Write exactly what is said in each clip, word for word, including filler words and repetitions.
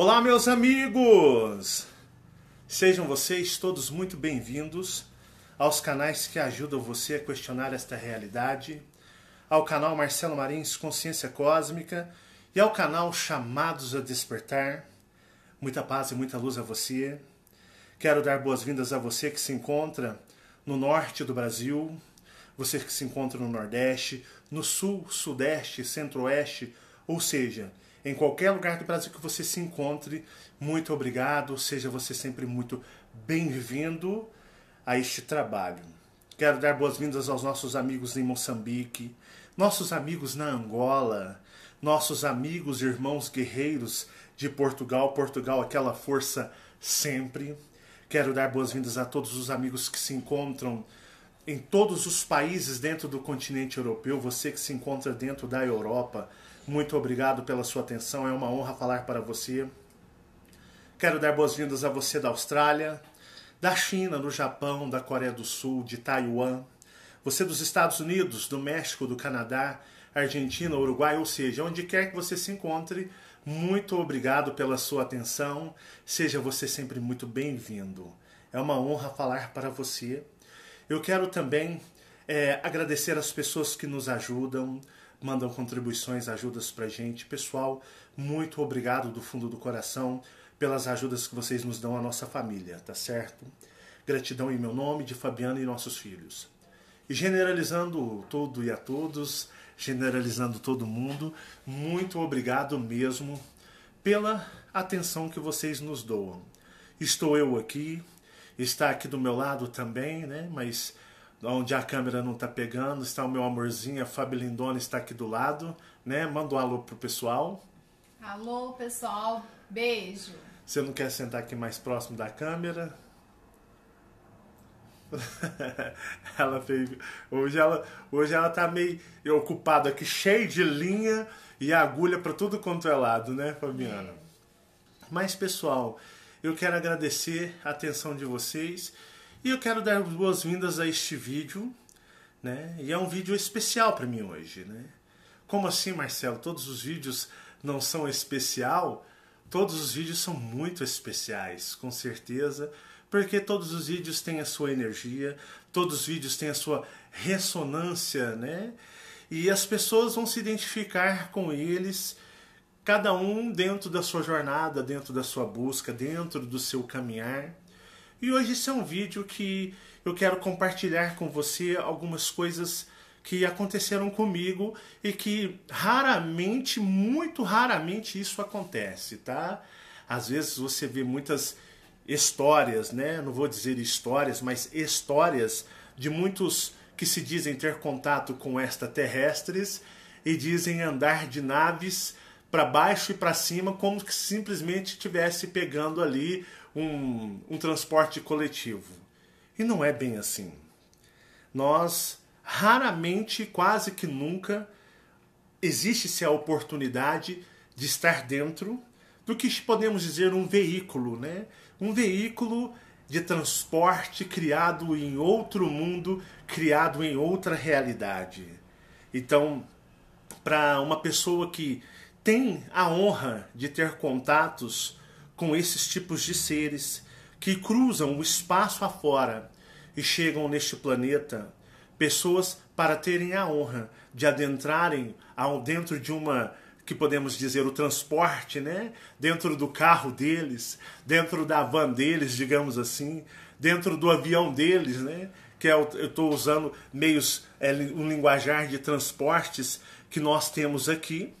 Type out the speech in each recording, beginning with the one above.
Olá, meus amigos! Sejam vocês todos muito bem-vindos aos canais que ajudam você a questionar esta realidade, ao canal Marcelo Marins Consciência Cósmica e ao canal Chamados a Despertar. Muita paz e muita luz a você. Quero dar boas-vindas a você que se encontra no norte do Brasil, você que se encontra no Nordeste, no Sul, Sudeste, Centro-Oeste, ou seja, em qualquer lugar do Brasil que você se encontre, muito obrigado, seja você sempre muito bem-vindo a este trabalho. Quero dar boas-vindas aos nossos amigos em Moçambique, nossos amigos na Angola, nossos amigos e irmãos guerreiros de Portugal, Portugal aquela força sempre. Quero dar boas-vindas a todos os amigos que se encontram em todos os países dentro do continente europeu, você que se encontra dentro da Europa, muito obrigado pela sua atenção, é uma honra falar para você. Quero dar boas-vindas a você da Austrália, da China, do Japão, da Coreia do Sul, de Taiwan, você dos Estados Unidos, do México, do Canadá, Argentina, Uruguai, ou seja, onde quer que você se encontre, muito obrigado pela sua atenção, seja você sempre muito bem-vindo. É uma honra falar para você. Eu quero também é, agradecer as pessoas que nos ajudam, mandam contribuições, ajudas pra gente. Pessoal, muito obrigado do fundo do coração pelas ajudas que vocês nos dão à nossa família, tá certo? Gratidão em meu nome, de Fabiana e nossos filhos. E generalizando tudo e a todos, generalizando todo mundo, muito obrigado mesmo pela atenção que vocês nos doam. Estou eu aqui, está aqui do meu lado também, né? Mas onde a câmera não tá pegando, está o meu amorzinho, a Fabi Lindona está aqui do lado, né? Manda um alô pro pessoal. Alô, pessoal. Beijo. Você não quer sentar aqui mais próximo da câmera? Ela fez... Hoje ela, hoje ela tá meio ocupada aqui, cheia de linha e agulha para tudo quanto é lado, né, Fabiana? É. Mas, pessoal, eu quero agradecer a atenção de vocês. E eu quero dar boas-vindas a este vídeo, né? E é um vídeo especial para mim hoje, né? Como assim, Marcelo? Todos os vídeos não são especial? Todos os vídeos são muito especiais, com certeza, porque todos os vídeos têm a sua energia, todos os vídeos têm a sua ressonância, né? E as pessoas vão se identificar com eles, cada um dentro da sua jornada, dentro da sua busca, dentro do seu caminhar. E hoje esse é um vídeo que eu quero compartilhar com você algumas coisas que aconteceram comigo e que raramente, muito raramente isso acontece, tá? Às vezes você vê muitas histórias, né? Não vou dizer histórias, mas histórias de muitos que se dizem ter contato com extraterrestres e dizem andar de naves para baixo e para cima como que simplesmente estivesse pegando ali Um, um transporte coletivo. E não é bem assim. Nós raramente, quase que nunca, existe-se a oportunidade de estar dentro do que podemos dizer um veículo, né? Um veículo de transporte criado em outro mundo, criado em outra realidade. Então, para uma pessoa que tem a honra de ter contatos com esses tipos de seres que cruzam o espaço afora e chegam neste planeta, pessoas para terem a honra de adentrarem ao dentro de uma, que podemos dizer, o transporte, né? Dentro do carro deles, dentro da van deles, digamos assim, dentro do avião deles, né? Que eu estou usando meios, é, um linguajar de transportes que nós temos aqui.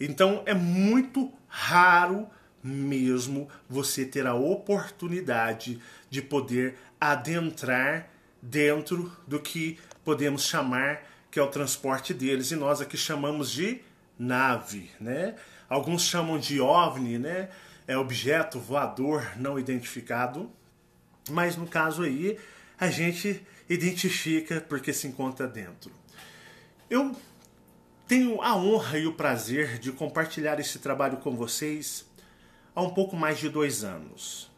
Então é muito raro mesmo você ter a oportunidade de poder adentrar dentro do que podemos chamar que é o transporte deles, e nós aqui chamamos de nave, né? Alguns chamam de OVNI, né? É objeto voador não identificado, mas no caso aí a gente identifica porque se encontra dentro. Eu tenho a honra e o prazer de compartilhar esse trabalho com vocês há um pouco mais de dois anos.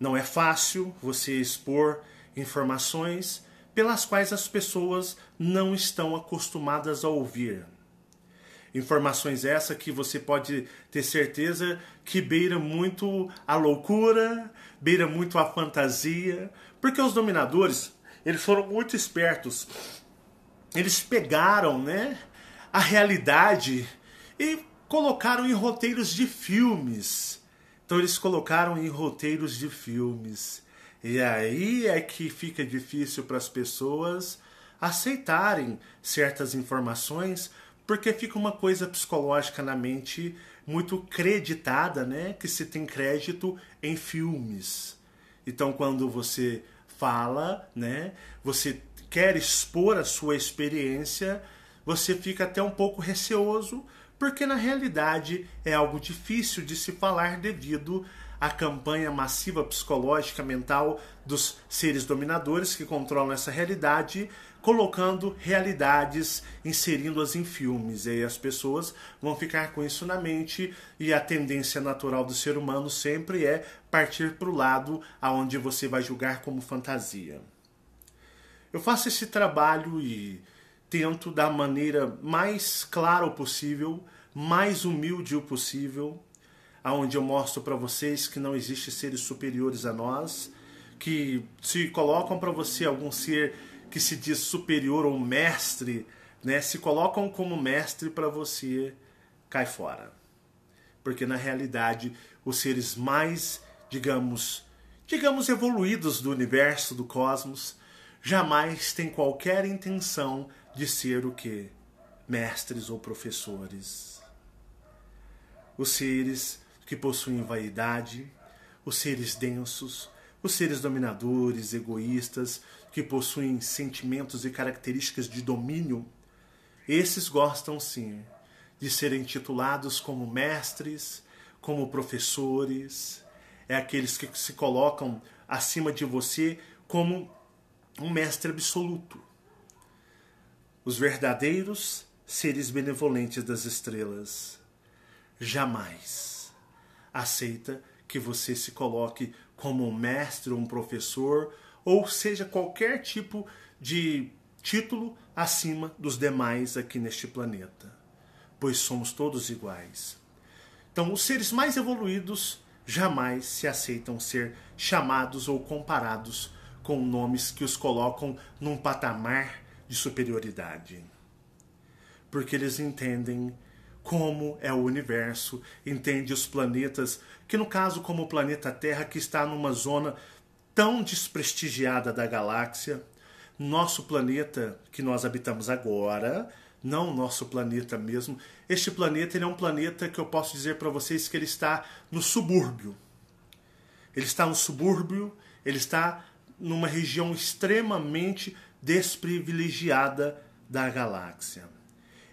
Não é fácil você expor informações pelas quais as pessoas não estão acostumadas a ouvir. Informações essa que você pode ter certeza que beira muito a loucura, beira muito a fantasia, porque os dominadores, eles foram muito espertos. Eles pegaram, né, a realidade e colocaram em roteiros de filmes. Então eles colocaram em roteiros de filmes. E aí é que fica difícil para as pessoas aceitarem certas informações, porque fica uma coisa psicológica na mente muito creditada, né? Que se tem crédito em filmes. Então quando você fala, né, você quer expor a sua experiência, você fica até um pouco receoso, porque na realidade é algo difícil de se falar devido à campanha massiva psicológica mental dos seres dominadores que controlam essa realidade, colocando realidades, inserindo-as em filmes. E aí as pessoas vão ficar com isso na mente, e a tendência natural do ser humano sempre é partir para o lado aonde você vai julgar como fantasia. Eu faço esse trabalho e tento, da maneira mais clara possível, mais humilde o possível, aonde eu mostro para vocês que não existe seres superiores a nós, que se colocam para você algum ser que se diz superior ou mestre, né, se colocam como mestre para você, cai fora. Porque na realidade, os seres mais, digamos, digamos evoluídos do universo, do cosmos, jamais têm qualquer intenção de ser o quê? Mestres ou professores. Os seres que possuem vaidade, os seres densos, os seres dominadores, egoístas, que possuem sentimentos e características de domínio, esses gostam sim de serem titulados como mestres, como professores. É aqueles que se colocam acima de você como um mestre absoluto. Os verdadeiros seres benevolentes das estrelas jamais aceita que você se coloque como um mestre ou um professor, ou seja, qualquer tipo de título acima dos demais aqui neste planeta, pois somos todos iguais. Então, os seres mais evoluídos jamais se aceitam ser chamados ou comparados com nomes que os colocam num patamar de superioridade, porque eles entendem como é o universo, entende os planetas, que no caso como o planeta Terra, que está numa zona tão desprestigiada da galáxia, nosso planeta que nós habitamos agora, não nosso planeta mesmo, este planeta ele é um planeta que eu posso dizer para vocês que ele está no subúrbio. Ele está no subúrbio, ele está numa região extremamente desprivilegiada da galáxia.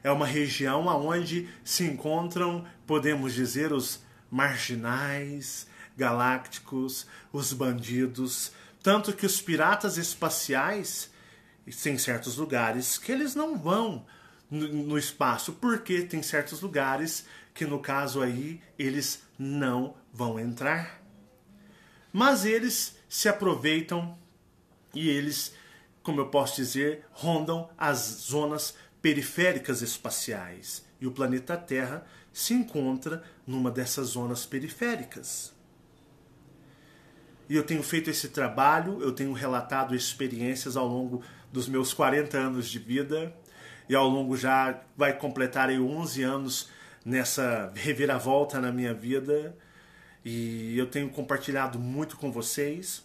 É uma região onde se encontram, podemos dizer, os marginais galácticos, os bandidos, tanto que os piratas espaciais, tem certos lugares que eles não vão no espaço, porque tem certos lugares que, no caso aí, eles não vão entrar. Mas eles se aproveitam e eles, como eu posso dizer, rondam as zonas periféricas espaciais. E o planeta Terra se encontra numa dessas zonas periféricas. E eu tenho feito esse trabalho, eu tenho relatado experiências ao longo dos meus quarenta anos de vida. E ao longo já vai completar aí onze anos nessa reviravolta na minha vida. E eu tenho compartilhado muito com vocês.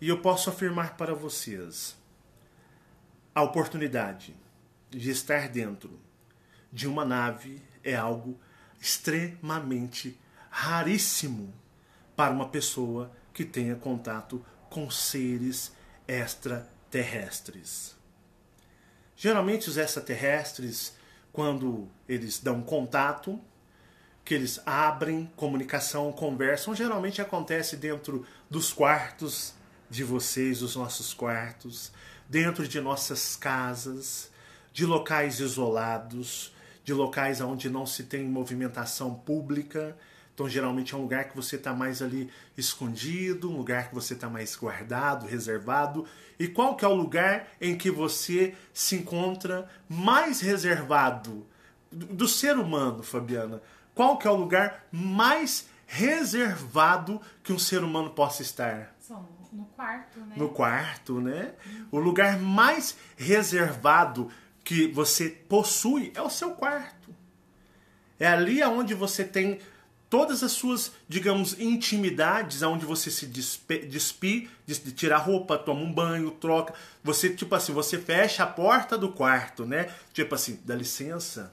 E eu posso afirmar para vocês a oportunidade de estar dentro de uma nave é algo extremamente raríssimo para uma pessoa que tenha contato com seres extraterrestres. Geralmente os extraterrestres, quando eles dão contato, que eles abrem comunicação, conversam, geralmente acontece dentro dos quartos de vocês, os nossos quartos, dentro de nossas casas, de locais isolados, de locais onde não se tem movimentação pública. Então, geralmente é um lugar que você está mais ali escondido, um lugar que você está mais guardado, reservado. E qual que é o lugar em que você se encontra mais reservado do ser humano, Fabiana, qual que é o lugar mais reservado que um ser humano possa estar? No quarto, né? No quarto, né? O lugar mais reservado que você possui é o seu quarto. É ali onde você tem todas as suas, digamos, intimidades, onde você se despir, tira a roupa, toma um banho, troca. Você, tipo assim, você fecha a porta do quarto, né? Tipo assim, dá licença.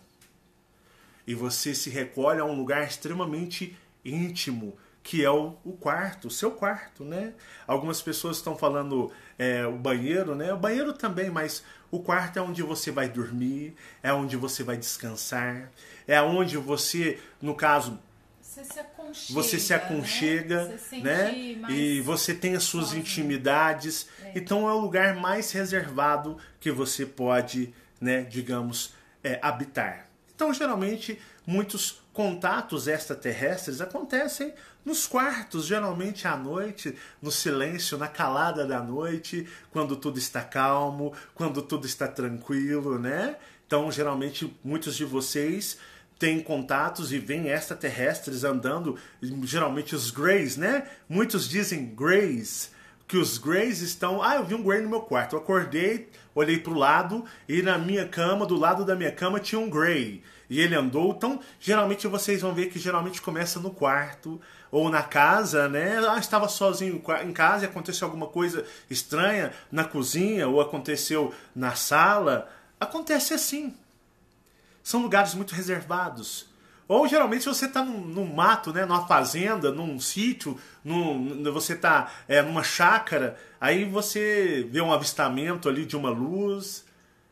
E você se recolhe a um lugar extremamente íntimo, que é o, o quarto, o seu quarto, né? Algumas pessoas estão falando é, o banheiro, né? O banheiro também, mas o quarto é onde você vai dormir, é onde você vai descansar, é onde você, no caso... Você se aconchega, você se aconchega, né? Você né? Mais... E você tem as suas sozinho. Intimidades. É. Então é o lugar mais reservado que você pode, né, digamos, é, habitar. Então, geralmente, muitos contatos extraterrestres acontecem nos quartos, geralmente à noite, no silêncio, na calada da noite, quando tudo está calmo, quando tudo está tranquilo, né? Então, geralmente, muitos de vocês... tem contatos e vem extraterrestres andando, geralmente os Greys, né? Muitos dizem Greys, que os Greys estão... Ah, eu vi um Grey no meu quarto. Eu acordei, olhei para o lado e na minha cama, do lado da minha cama, tinha um Grey. E ele andou. Então, geralmente vocês vão ver que geralmente começa no quarto ou na casa, né? Ah, estava sozinho em casa e aconteceu alguma coisa estranha na cozinha ou aconteceu na sala. Acontece assim. São lugares muito reservados. Ou, geralmente, você está num, num mato, né? Numa fazenda, num sítio, num, você está é, numa chácara, aí você vê um avistamento ali de uma luz,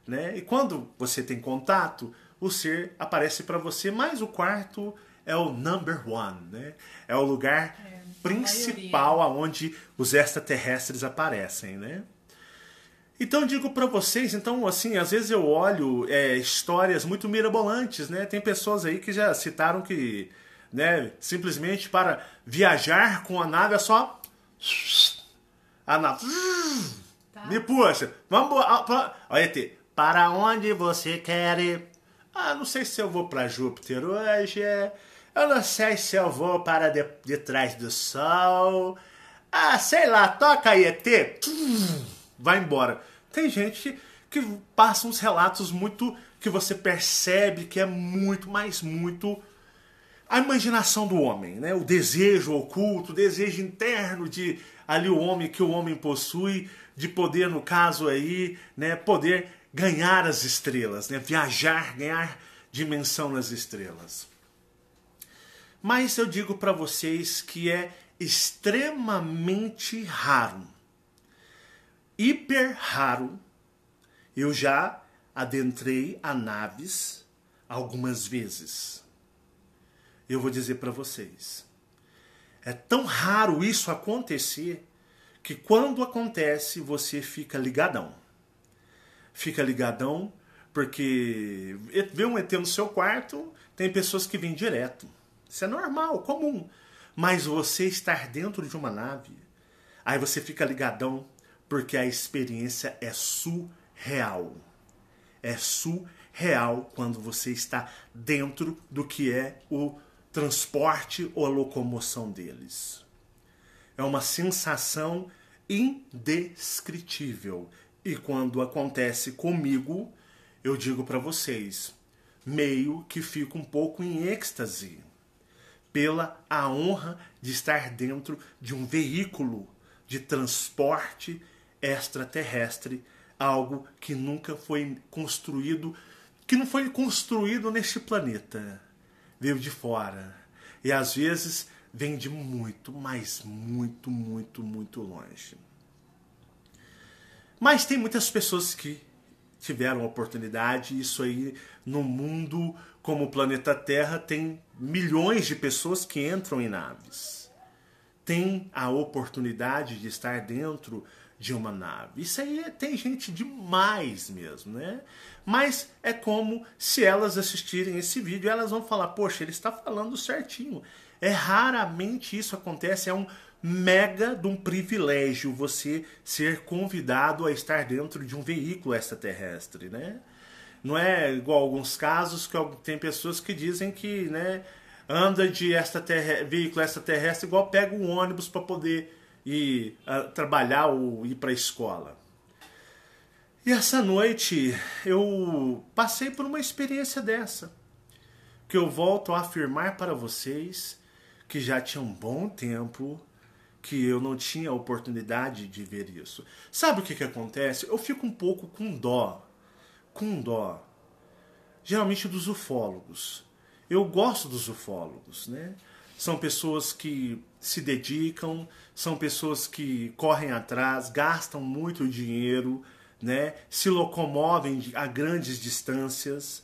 né? E quando você tem contato, o ser aparece para você, mas o quarto é o number one, né? É o lugar é, principal aonde os extraterrestres aparecem, né? Então eu digo para vocês, então assim, às vezes eu olho é, histórias muito mirabolantes, né? Tem pessoas aí que já citaram que, né, simplesmente para viajar com a nave é só a nave tá. Me puxa, vamos, olha, para onde você quer ir? Ah, não sei se eu vou para Júpiter hoje, eu não sei se eu vou para de, de trás do Sol, ah, sei lá, toca aí, E T. Vai embora. Tem gente que passa uns relatos muito... que você percebe que é muito, mas muito... a imaginação do homem, né? O desejo oculto, o desejo interno de... ali o homem, que o homem possui, de poder, no caso aí, né? Poder ganhar as estrelas, né? Viajar, ganhar dimensão nas estrelas. Mas eu digo para vocês que é extremamente raro. Hiper raro, eu já adentrei a naves algumas vezes. Eu vou dizer para vocês, é tão raro isso acontecer que quando acontece você fica ligadão. Fica ligadão porque vê um E T no seu quarto, tem pessoas que vêm direto. Isso é normal, comum. Mas você estar dentro de uma nave, aí você fica ligadão. Porque a experiência é surreal. É surreal quando você está dentro do que é o transporte ou a locomoção deles. É uma sensação indescritível. E quando acontece comigo, eu digo para vocês, meio que fico um pouco em êxtase pela a honra de estar dentro de um veículo de transporte extraterrestre, algo que nunca foi construído, que não foi construído neste planeta, veio de fora, e às vezes vem de muito, mas muito, muito, muito longe. Mas tem muitas pessoas que tiveram a oportunidade, isso aí no mundo, como o planeta Terra, tem milhões de pessoas que entram em naves, tem a oportunidade de estar dentro de uma nave. Isso aí é, tem gente demais mesmo, né? Mas é como se elas assistirem esse vídeo, elas vão falar, poxa, ele está falando certinho. É raramente isso acontece, é um mega de um privilégio você ser convidado a estar dentro de um veículo extraterrestre, né? Não é igual alguns casos que tem pessoas que dizem que, né, anda de extraterre- veículo extraterrestre igual pega um ônibus para poder ir a, trabalhar ou ir para a escola. E essa noite eu passei por uma experiência dessa, que eu volto a afirmar para vocês que já tinha um bom tempo que eu não tinha a oportunidade de ver isso. Sabe o que que acontece? Eu fico um pouco com dó, com dó, geralmente dos ufólogos. Eu gosto dos ufólogos, né? São pessoas que se dedicam, são pessoas que correm atrás, gastam muito dinheiro, né, se locomovem a grandes distâncias,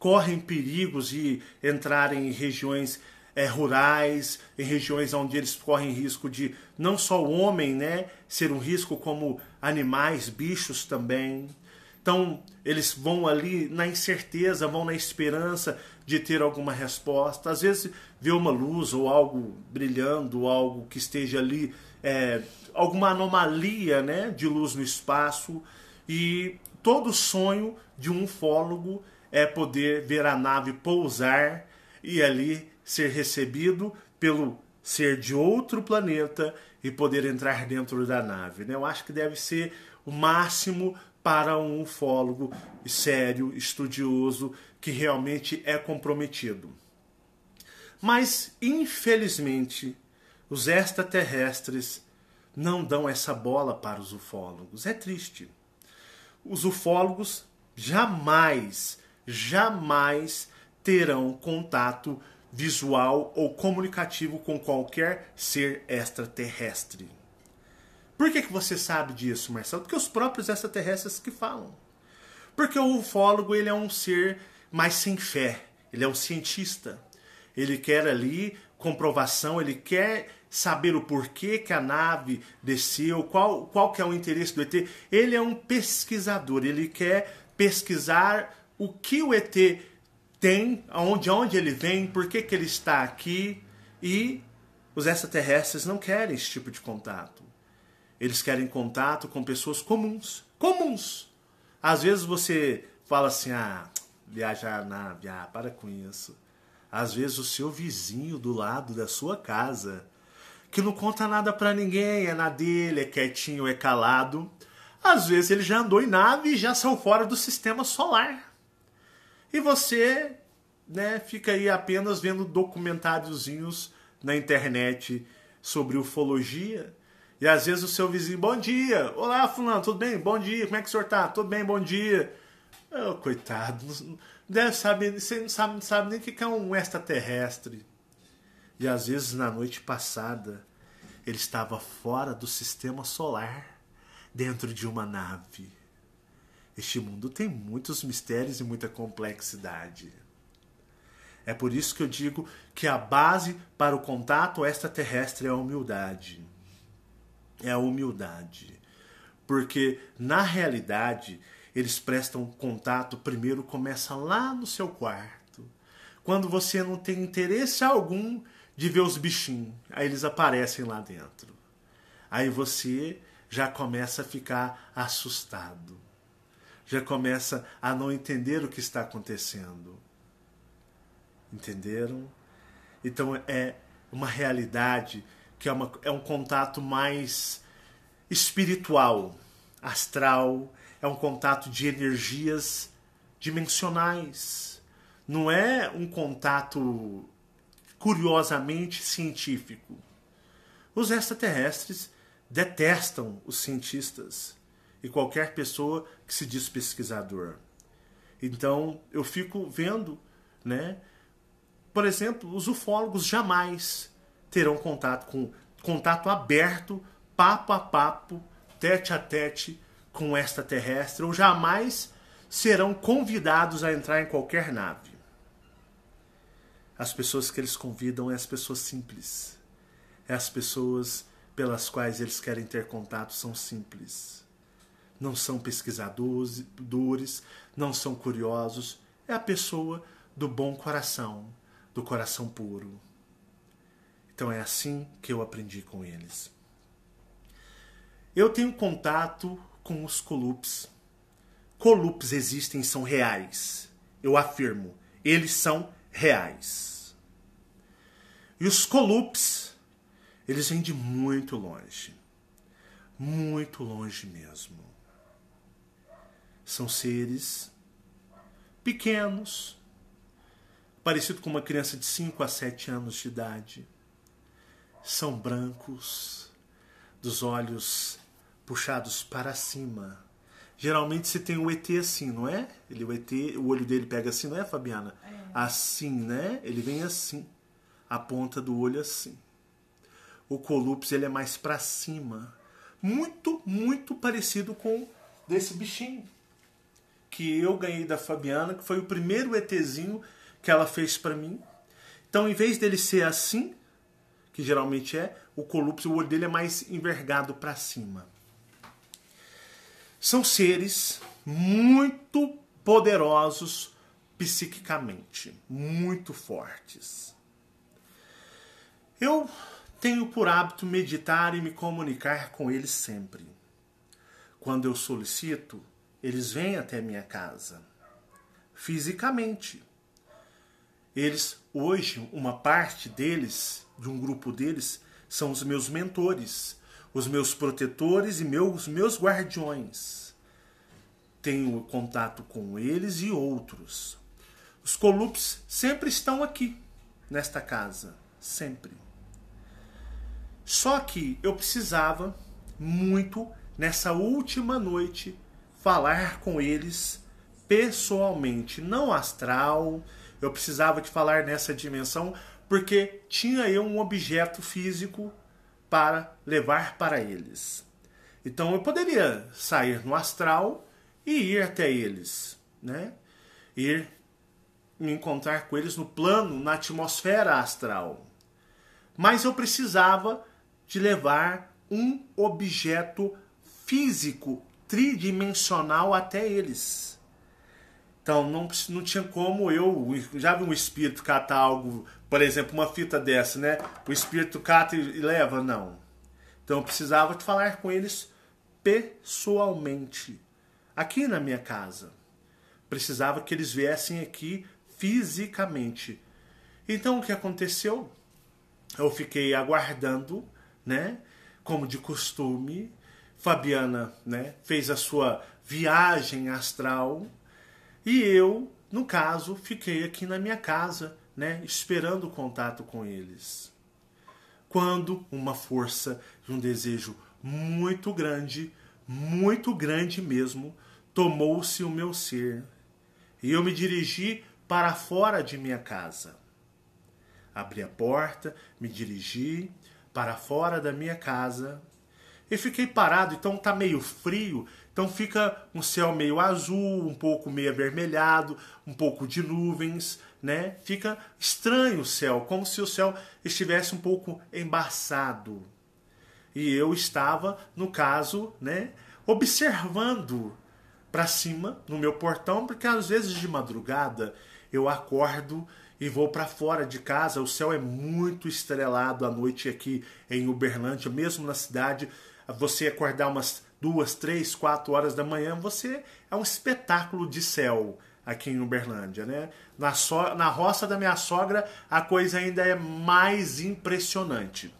correm perigos de entrarem em regiões é, rurais, em regiões onde eles correm risco de não só o homem, né, ser um risco, como animais, bichos também. Então eles vão ali na incerteza, vão na esperança de ter alguma resposta. Às vezes vê uma luz ou algo brilhando, algo que esteja ali, é, alguma anomalia, né, de luz no espaço. E todo sonho de um ufólogo é poder ver a nave pousar e ali ser recebido pelo ser de outro planeta e poder entrar dentro da nave, né? Eu acho que deve ser o máximo para um ufólogo sério, estudioso, que realmente é comprometido. Mas, infelizmente, os extraterrestres não dão essa bola para os ufólogos. É triste. Os ufólogos jamais, jamais terão contato visual ou comunicativo com qualquer ser extraterrestre. Por que que você sabe disso, Marcelo? Porque os próprios extraterrestres que falam. Porque o ufólogo, ele é um ser mais sem fé, ele é um cientista. Ele quer ali comprovação, ele quer saber o porquê que a nave desceu, qual, qual que é o interesse do E T. Ele é um pesquisador, ele quer pesquisar o que o E T tem, aonde, aonde ele vem, por que que ele está aqui. E os extraterrestres não querem esse tipo de contato. Eles querem contato com pessoas comuns. Comuns! Às vezes você fala assim, ah, viajar na nave, ah, para com isso. Às vezes o seu vizinho do lado da sua casa, que não conta nada pra ninguém, é na dele, é quietinho, é calado. Às vezes ele já andou em nave e já saiu fora do sistema solar. E você, né, fica aí apenas vendo documentáriozinhos na internet sobre ufologia. E às vezes o seu vizinho, bom dia, olá fulano, tudo bem? Bom dia, como é que o senhor tá? Tudo bem, bom dia. Oh, coitado, não deve saber, você não sabe, não sabe nem o que é um extraterrestre. E às vezes na noite passada ele estava fora do sistema solar, dentro de uma nave. Este mundo tem muitos mistérios e muita complexidade. É por isso que eu digo que a base para o contato extraterrestre é a humildade. É a humildade. Porque na realidade eles prestam contato, primeiro começa lá no seu quarto. Quando você não tem interesse algum de ver os bichinhos, aí eles aparecem lá dentro. Aí você já começa a ficar assustado. Já começa a não entender o que está acontecendo. Entenderam? Então é uma realidade que é, uma, é um contato mais espiritual, astral. É um contato de energias dimensionais. Não é um contato curiosamente científico. Os extraterrestres detestam os cientistas e qualquer pessoa que se diz pesquisador. Então eu fico vendo, né? Por exemplo, os ufólogos jamais terão contato com contato aberto, papo a papo, tete a tete com extraterrestre, ou jamais serão convidados a entrar em qualquer nave. As pessoas que eles convidam é as pessoas simples. É as pessoas pelas quais eles querem ter contato são simples. Não são pesquisadores, não são curiosos. É a pessoa do bom coração, do coração puro. Então é assim que eu aprendi com eles. Eu tenho contato com os Kollups. Kollups existem, são reais. Eu afirmo, eles são reais. E os Kollups, eles vêm de muito longe. Muito longe mesmo. São seres pequenos, parecido com uma criança de cinco a sete anos de idade. São brancos, dos olhos puxados para cima. Geralmente se tem o E T assim, não é? Ele, o E T, o olho dele pega assim, não é, Fabiana? É. Assim, né? Ele vem assim, a ponta do olho assim. O Kollups, ele é mais para cima. Muito, muito parecido com desse bichinho que eu ganhei da Fabiana, que foi o primeiro ETzinho que ela fez para mim. Então, em vez dele ser assim, que geralmente é, o Kollups, o olho dele é mais envergado para cima. São seres muito poderosos psiquicamente, muito fortes. Eu tenho por hábito meditar e me comunicar com eles sempre. Quando eu solicito, eles vêm até minha casa, fisicamente. Eles, hoje, uma parte deles, de um grupo deles, são os meus mentores, os meus protetores e meus, meus guardiões. Tenho contato com eles e outros. Os Kollups sempre estão aqui, nesta casa, sempre. Só que eu precisava muito, nessa última noite, falar com eles pessoalmente, não astral. Eu precisava de falar nessa dimensão porque tinha eu um objeto físico para levar para eles. Então eu poderia sair no astral e ir até eles, né? Ir me encontrar com eles no plano, na atmosfera astral. Mas eu precisava de levar um objeto físico tridimensional até eles. Então, não, não tinha como eu... Já vi um espírito catar algo, por exemplo, uma fita dessa, né? O espírito cata e leva? Não. Então, eu precisava de falar com eles pessoalmente. Aqui na minha casa. Precisava que eles viessem aqui fisicamente. Então, o que aconteceu? Eu fiquei aguardando, né? Como de costume. Fabiana, né? Fez a sua viagem astral. E eu, no caso, fiquei aqui na minha casa, né, esperando o contato com eles. Quando uma força e um desejo muito grande, muito grande mesmo, tomou-se o meu ser. E eu me dirigi para fora de minha casa. Abri a porta, me dirigi para fora da minha casa. E fiquei parado, então tá meio frio, então fica um céu meio azul, um pouco meio avermelhado, um pouco de nuvens, né? Fica estranho o céu, como se o céu estivesse um pouco embaçado. E eu estava, no caso, né, observando para cima no meu portão, porque às vezes de madrugada eu acordo e vou para fora de casa, o céu é muito estrelado à noite aqui em Uberlândia, mesmo na cidade. Você acordar umas duas, três, quatro horas da manhã, você é um espetáculo de céu aqui em Uberlândia, né? Na, so... Na roça da minha sogra, a coisa ainda é mais impressionante.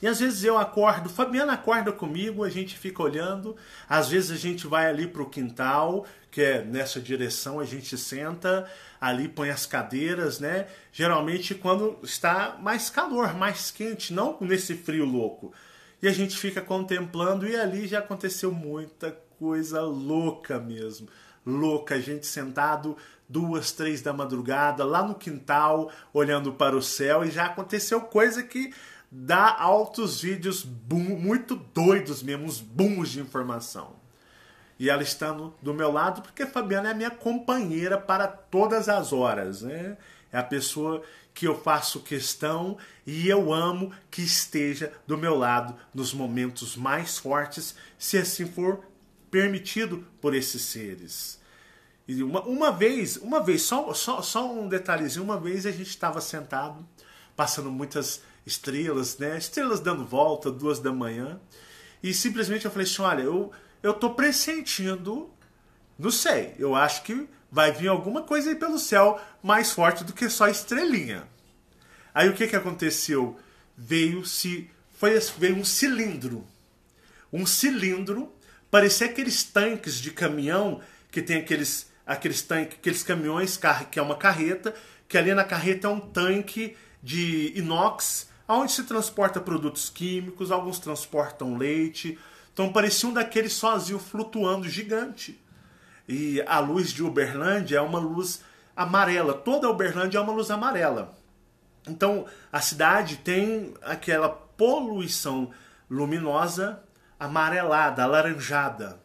E às vezes eu acordo, Fabiana acorda comigo, a gente fica olhando, às vezes a gente vai ali para o quintal, que é nessa direção, a gente senta, ali põe as cadeiras, né? Geralmente quando está mais calor, mais quente, não nesse frio louco. E a gente fica contemplando e ali já aconteceu muita coisa louca mesmo. Louca, a gente sentado duas, três da madrugada, lá no quintal, olhando para o céu. E já aconteceu coisa que dá altos vídeos boom, muito doidos mesmo, uns booms de informação. E ela estando do meu lado, porque a Fabiana é a minha companheira para todas as horas, né? É a pessoa que eu faço questão e eu amo que esteja do meu lado nos momentos mais fortes, se assim for permitido por esses seres. E uma, uma vez, uma vez, só, só, só um detalhezinho, uma vez a gente estava sentado, passando muitas estrelas, né? Estrelas dando volta, duas da manhã, e simplesmente eu falei assim, olha, eu, eu tô pressentindo Não sei, eu acho que vai vir alguma coisa aí pelo céu mais forte do que só estrelinha. Aí o que, que aconteceu? Veio, se, foi, veio um cilindro. Um cilindro, parecia aqueles tanques de caminhão, que tem aqueles, aqueles, tanque, aqueles caminhões que é uma carreta, que ali na carreta é um tanque de inox, onde se transporta produtos químicos, alguns transportam leite. Então parecia um daqueles sozinho flutuando gigante. E a luz de Uberlândia é uma luz amarela. Toda Uberlândia é uma luz amarela. Então a cidade tem aquela poluição luminosa amarelada, alaranjada.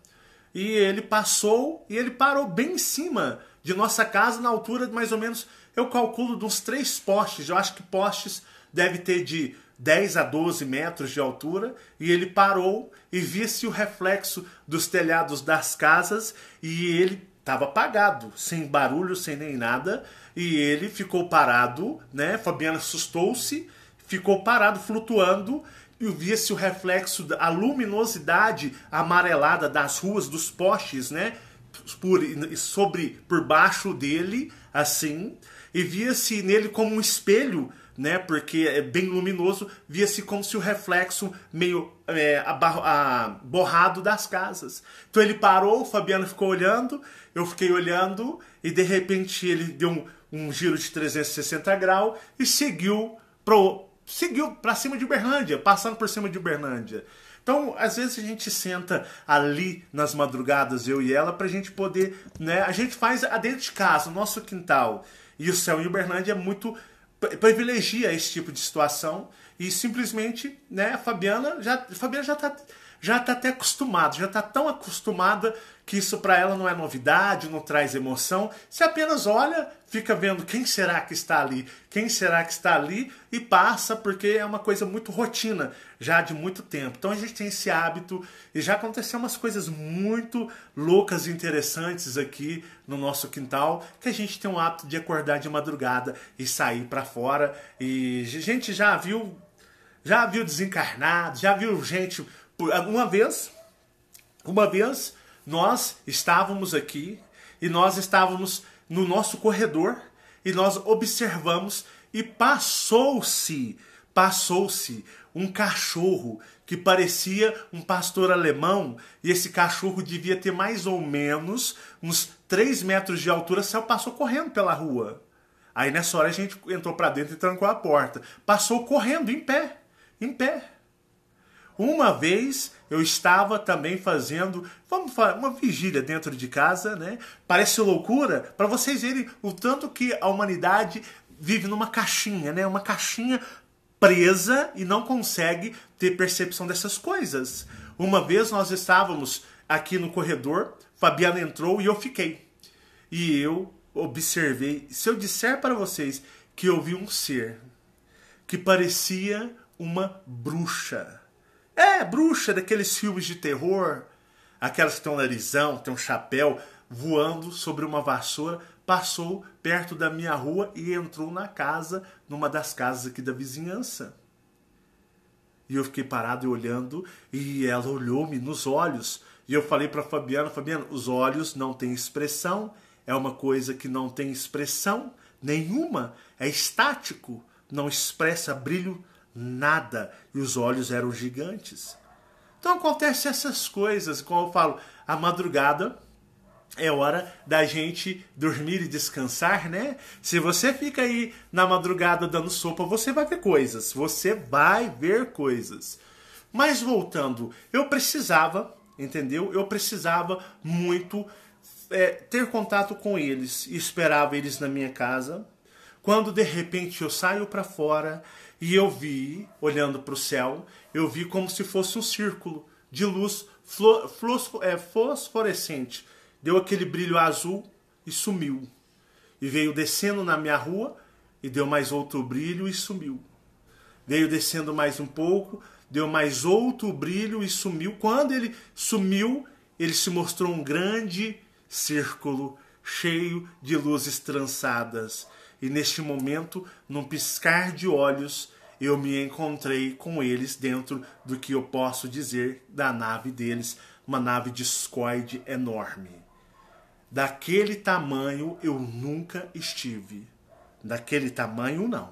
E ele passou e ele parou bem em cima de nossa casa, na altura de mais ou menos, eu calculo, de uns três postes. Eu acho que postes deve ter de dez a doze metros de altura. E ele parou e via-se o reflexo dos telhados das casas. E ele estava apagado, sem barulho, sem nem nada. E ele ficou parado, né? Fabiana assustou-se, ficou parado, flutuando. E via-se o reflexo, a luminosidade amarelada das ruas, dos postes, né? Por, sobre, por baixo dele, assim. E via-se nele como um espelho, né? Porque é bem luminoso. Via-se como se o reflexo meio é, abarro, a, borrado das casas. Então ele parou, o Fabiano ficou olhando, eu fiquei olhando. E de repente ele deu um, um giro de trezentos e sessenta graus e seguiu pro... Seguiu para cima de Uberlândia, passando por cima de Uberlândia. Então, às vezes a gente senta ali nas madrugadas, eu e ela, para a gente poder... né? A gente faz a dentro de casa, o nosso quintal. E o céu em Uberlândia é muito... privilegia esse tipo de situação. E simplesmente, né, a Fabiana já está Fabiana já tá, já tá até acostumada, já está tão acostumada que isso para ela não é novidade, não traz emoção. Você apenas olha, fica vendo quem será que está ali, quem será que está ali, e passa, porque é uma coisa muito rotina, já de muito tempo. Então a gente tem esse hábito, e já aconteceu umas coisas muito loucas e interessantes aqui no nosso quintal, que a gente tem o hábito de acordar de madrugada e sair para fora. E a gente já viu, já viu desencarnado, já viu gente... Uma vez, uma vez... nós estávamos aqui e nós estávamos no nosso corredor e nós observamos e passou-se, passou-se um cachorro que parecia um pastor alemão, e esse cachorro devia ter mais ou menos uns três metros de altura, saiu, passou correndo pela rua. Aí nessa hora a gente entrou para dentro e trancou a porta. Passou correndo em pé, em pé. Uma vez eu estava também fazendo, vamos falar, uma vigília dentro de casa, né? Parece loucura, para vocês verem o tanto que a humanidade vive numa caixinha, né? Uma caixinha presa e não consegue ter percepção dessas coisas. Uma vez nós estávamos aqui no corredor, Fabiana entrou e eu fiquei. E eu observei, se eu disser para vocês que eu vi um ser que parecia uma bruxa. É, bruxa daqueles filmes de terror, aquelas que tem um narizão, tem um chapéu, voando sobre uma vassoura, passou perto da minha rua e entrou na casa, numa das casas aqui da vizinhança. E eu fiquei parado e olhando, e ela olhou-me nos olhos, e eu falei para Fabiana, Fabiana, os olhos não têm expressão, é uma coisa que não tem expressão nenhuma, é estático, não expressa brilho, nada. E os olhos eram gigantes. Então acontecem essas coisas. Como eu falo, a madrugada é hora da gente dormir e descansar, né? Se você fica aí na madrugada dando sopa, você vai ver coisas. Você vai ver coisas. Mas voltando, eu precisava, entendeu? Eu precisava muito é, ter contato com eles. E esperava eles na minha casa. Quando de repente eu saio para fora e eu vi, olhando para o céu, eu vi como se fosse um círculo de luz flo, flo, é, fosforescente. Deu aquele brilho azul e sumiu. E veio descendo na minha rua e deu mais outro brilho e sumiu. Veio descendo mais um pouco, deu mais outro brilho e sumiu. Quando ele sumiu, ele se mostrou um grande círculo cheio de luzes trançadas. E neste momento, num piscar de olhos, eu me encontrei com eles dentro do que eu posso dizer da nave deles. Uma nave discoide enorme. Daquele tamanho eu nunca estive. Daquele tamanho, não.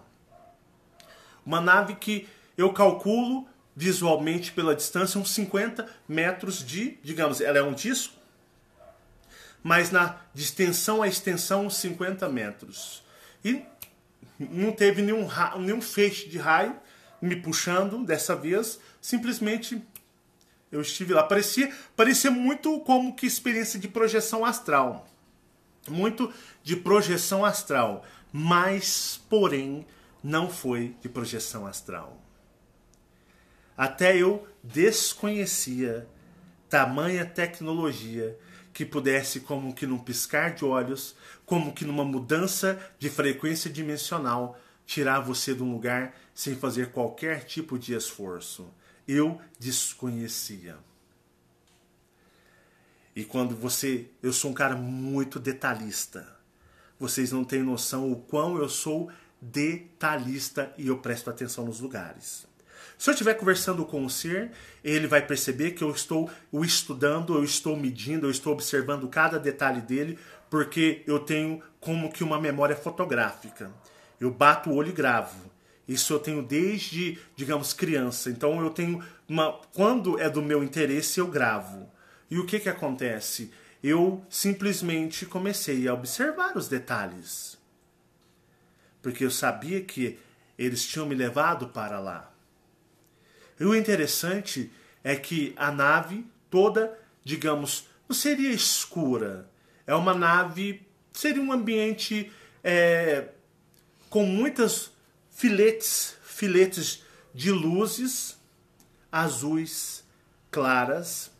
Uma nave que eu calculo visualmente pela distância uns cinquenta metros de, digamos, ela é um disco, mas na distensão a extensão uns cinquenta metros. E não teve nenhum, nenhum feixe de raio me puxando dessa vez, simplesmente eu estive lá. Parecia, parecia muito como que experiência de projeção astral. Muito de projeção astral, mas, porém, não foi de projeção astral. Até eu desconhecia tamanha tecnologia que pudesse, como que num piscar de olhos, como que numa mudança de frequência dimensional, tirar você de um lugar sem fazer qualquer tipo de esforço. Eu desconhecia. E quando você... Eu sou um cara muito detalhista. Vocês não têm noção o quão eu sou detalhista e eu presto atenção nos lugares. Se eu estiver conversando com um ser, ele vai perceber que eu estou o estudando, eu estou medindo, eu estou observando cada detalhe dele, porque eu tenho como que uma memória fotográfica. Eu bato o olho e gravo. Isso eu tenho desde, digamos, criança. Então eu tenho uma... Quando é do meu interesse, eu gravo. E o que que acontece? Eu simplesmente comecei a observar os detalhes. Porque eu sabia que eles tinham me levado para lá. E o interessante é que a nave toda, digamos, não seria escura. É uma nave... Seria um ambiente é, com muitas... Filetes, filetes de luzes azuis claras,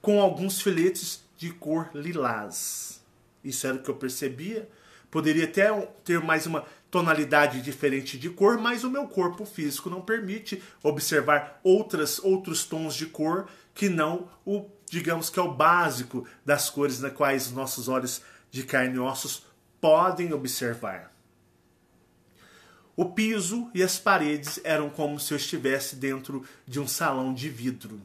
com alguns filetes de cor lilás. Isso era o que eu percebia. Poderia até ter mais uma tonalidade diferente de cor, mas o meu corpo físico não permite observar outras, outros tons de cor que não o, digamos que é o básico das cores nas quais nossos olhos de carne e ossos podem observar. O piso e as paredes eram como se eu estivesse dentro de um salão de vidro.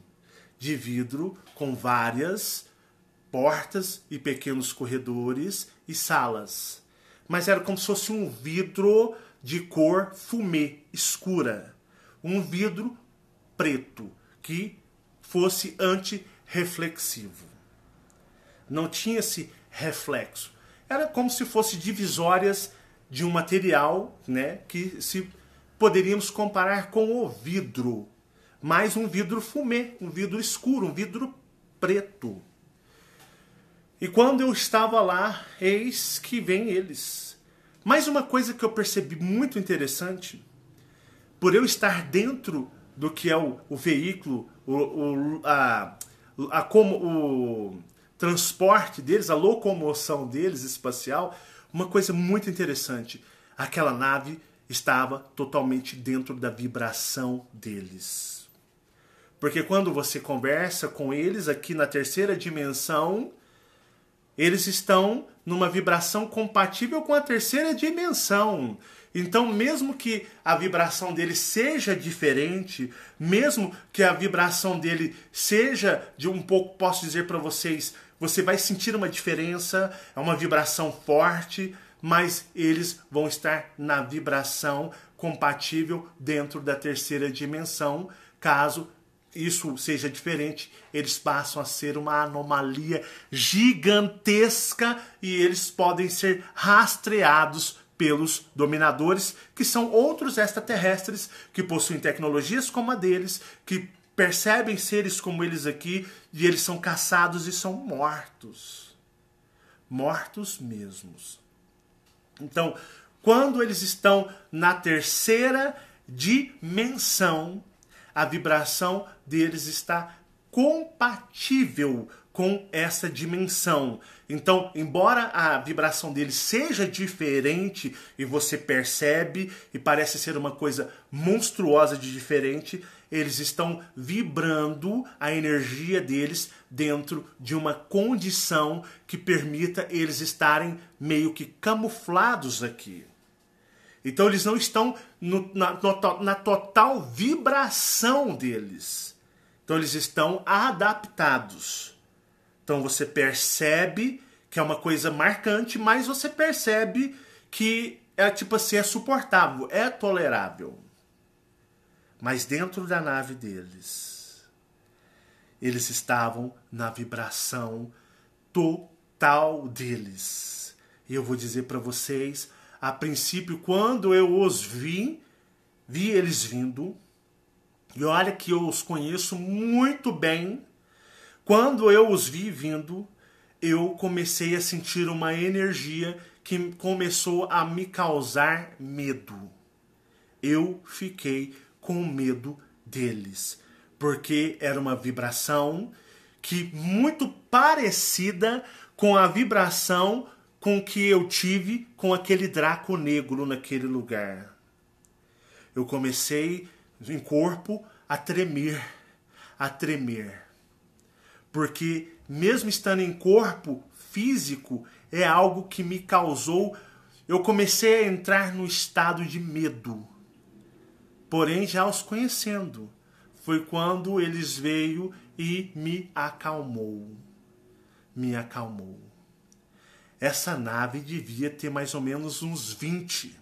De vidro com várias portas e pequenos corredores e salas. Mas era como se fosse um vidro de cor fumê, escura. Um vidro preto, que fosse antirreflexivo. Não tinha esse reflexo. Era como se fosse divisórias de um material, né, que se poderíamos comparar com o vidro, mais um vidro fumê, um vidro escuro, um vidro preto. E quando eu estava lá, eis que vem eles. Mais uma coisa que eu percebi muito interessante, por eu estar dentro do que é o, o veículo, o, o, a, a, como, o transporte deles, a locomoção deles espacial, uma coisa muito interessante, aquela nave estava totalmente dentro da vibração deles. Porque quando você conversa com eles aqui na terceira dimensão, eles estão numa vibração compatível com a terceira dimensão. Então, mesmo que a vibração dele seja diferente, mesmo que a vibração dele seja de um pouco, posso dizer para vocês, você vai sentir uma diferença, é uma vibração forte, mas eles vão estar na vibração compatível dentro da terceira dimensão. Caso isso seja diferente, eles passam a ser uma anomalia gigantesca e eles podem ser rastreados pelos dominadores, que são outros extraterrestres que possuem tecnologias como a deles, que percebem seres como eles aqui, e eles são caçados e são mortos. Mortos mesmos. Então, quando eles estão na terceira dimensão, a vibração deles está compatível com essa dimensão. Então, embora a vibração deles seja diferente, e você percebe, e parece ser uma coisa monstruosa de diferente, eles estão vibrando a energia deles dentro de uma condição que permita eles estarem meio que camuflados aqui. Então eles não estão no, na, no, na total vibração deles. Então eles estão adaptados. Então você percebe que é uma coisa marcante, mas você percebe que é tipo assim, é suportável, é tolerável. Mas dentro da nave deles, eles estavam na vibração total deles. E eu vou dizer para vocês, a princípio, quando eu os vi, vi eles vindo, e olha que eu os conheço muito bem, quando eu os vi vindo, eu comecei a sentir uma energia que começou a me causar medo. Eu fiquei com medo deles, porque era uma vibração que muito parecida com a vibração com que eu tive com aquele Draco Negro naquele lugar. Eu comecei, em corpo, a tremer, a tremer. Porque mesmo estando em corpo físico, é algo que me causou... Eu comecei a entrar no estado de medo. Porém, já os conhecendo, foi quando eles veio e me acalmou. Me acalmou. Essa nave devia ter mais ou menos uns vinte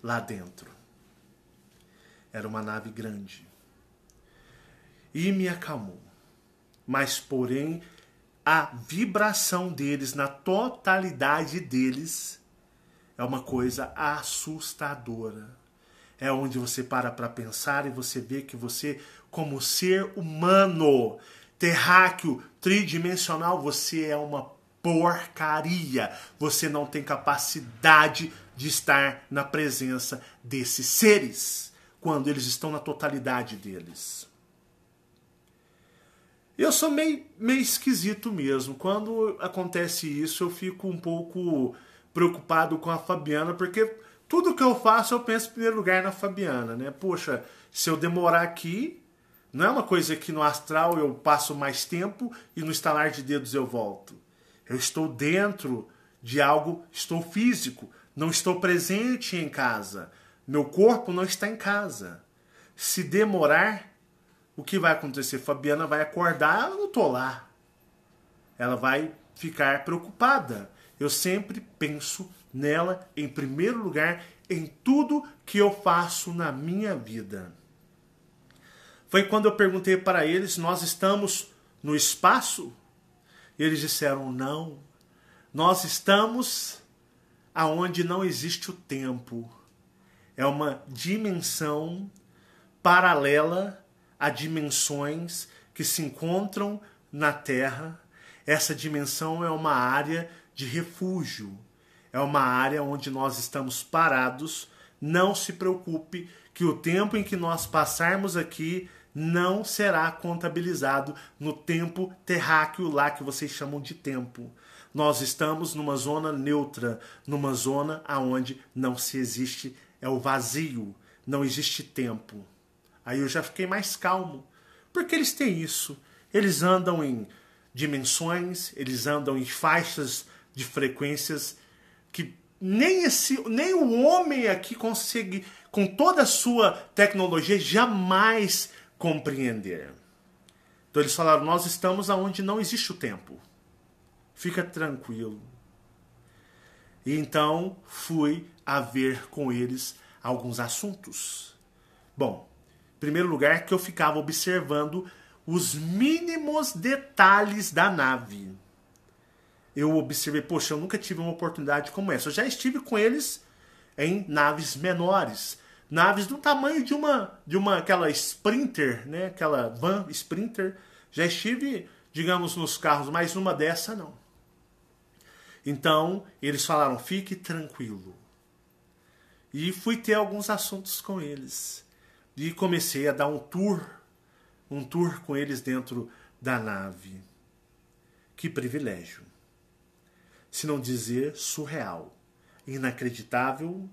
lá dentro. Era uma nave grande. E me acalmou. Mas, porém, a vibração deles, na totalidade deles, é uma coisa assustadora. É onde você para para pensar e você vê que você, como ser humano, terráqueo, tridimensional, você é uma porcaria. Você não tem capacidade de estar na presença desses seres quando eles estão na totalidade deles. Eu sou meio, meio esquisito mesmo. Quando acontece isso, eu fico um pouco preocupado com a Fabiana, porque tudo que eu faço, eu penso em primeiro lugar na Fabiana, né? Poxa, se eu demorar aqui, não é uma coisa que no astral eu passo mais tempo e no estalar de dedos eu volto. Eu estou dentro de algo, estou físico, não estou presente em casa. Meu corpo não está em casa. Se demorar, o que vai acontecer? Fabiana vai acordar, ela não estou lá. Ela vai ficar preocupada. Eu sempre penso nela em primeiro lugar em tudo que eu faço na minha vida. Foi quando eu perguntei para eles, nós estamos no espaço? Eles disseram, não. Nós estamos aonde não existe o tempo. É uma dimensão paralela a dimensões que se encontram na Terra. Essa dimensão é uma área de refúgio. É uma área onde nós estamos parados. Não se preocupe que o tempo em que nós passarmos aqui não será contabilizado no tempo terráqueo lá que vocês chamam de tempo. Nós estamos numa zona neutra, numa zona onde não se existe, é o vazio, não existe tempo. Aí eu já fiquei mais calmo, porque eles têm isso. Eles andam em dimensões, eles andam em faixas de frequências que nem, esse, nem o homem aqui consegue, com toda a sua tecnologia, jamais compreender. Então eles falaram, nós estamos aonde não existe o tempo. Fica tranquilo. E então fui a ver com eles alguns assuntos. Bom, em primeiro lugar que eu ficava observando os mínimos detalhes da nave. Eu observei, poxa, eu nunca tive uma oportunidade como essa. Eu já estive com eles em naves menores. Naves do tamanho de uma, de uma aquela Sprinter, né? Aquela van Sprinter. Já estive, digamos, nos carros, mas numa dessa não. Então, eles falaram, fique tranquilo. E fui ter alguns assuntos com eles. E comecei a dar um tour, um tour com eles dentro da nave. Que privilégio. Se não dizer surreal, inacreditável,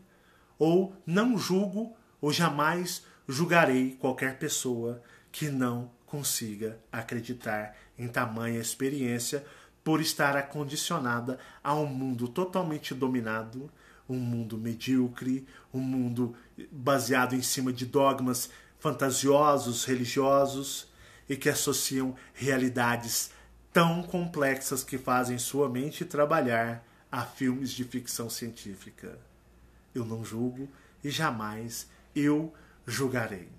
ou não julgo, ou jamais julgarei qualquer pessoa que não consiga acreditar em tamanha experiência por estar acondicionada a um mundo totalmente dominado, um mundo medíocre, um mundo baseado em cima de dogmas fantasiosos, religiosos, e que associam realidades tão complexas que fazem sua mente trabalhar a filmes de ficção científica. Eu não julgo e jamais eu julgarei.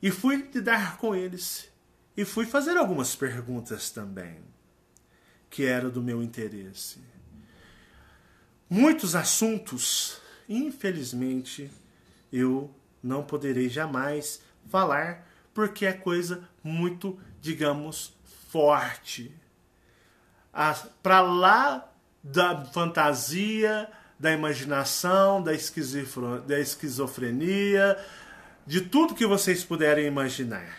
E fui lidar com eles e fui fazer algumas perguntas também, que era do meu interesse. Muitos assuntos, infelizmente, eu não poderei jamais falar, porque é coisa muito, digamos, forte. Para lá da fantasia, da imaginação, da esquizofrenia, de tudo que vocês puderem imaginar.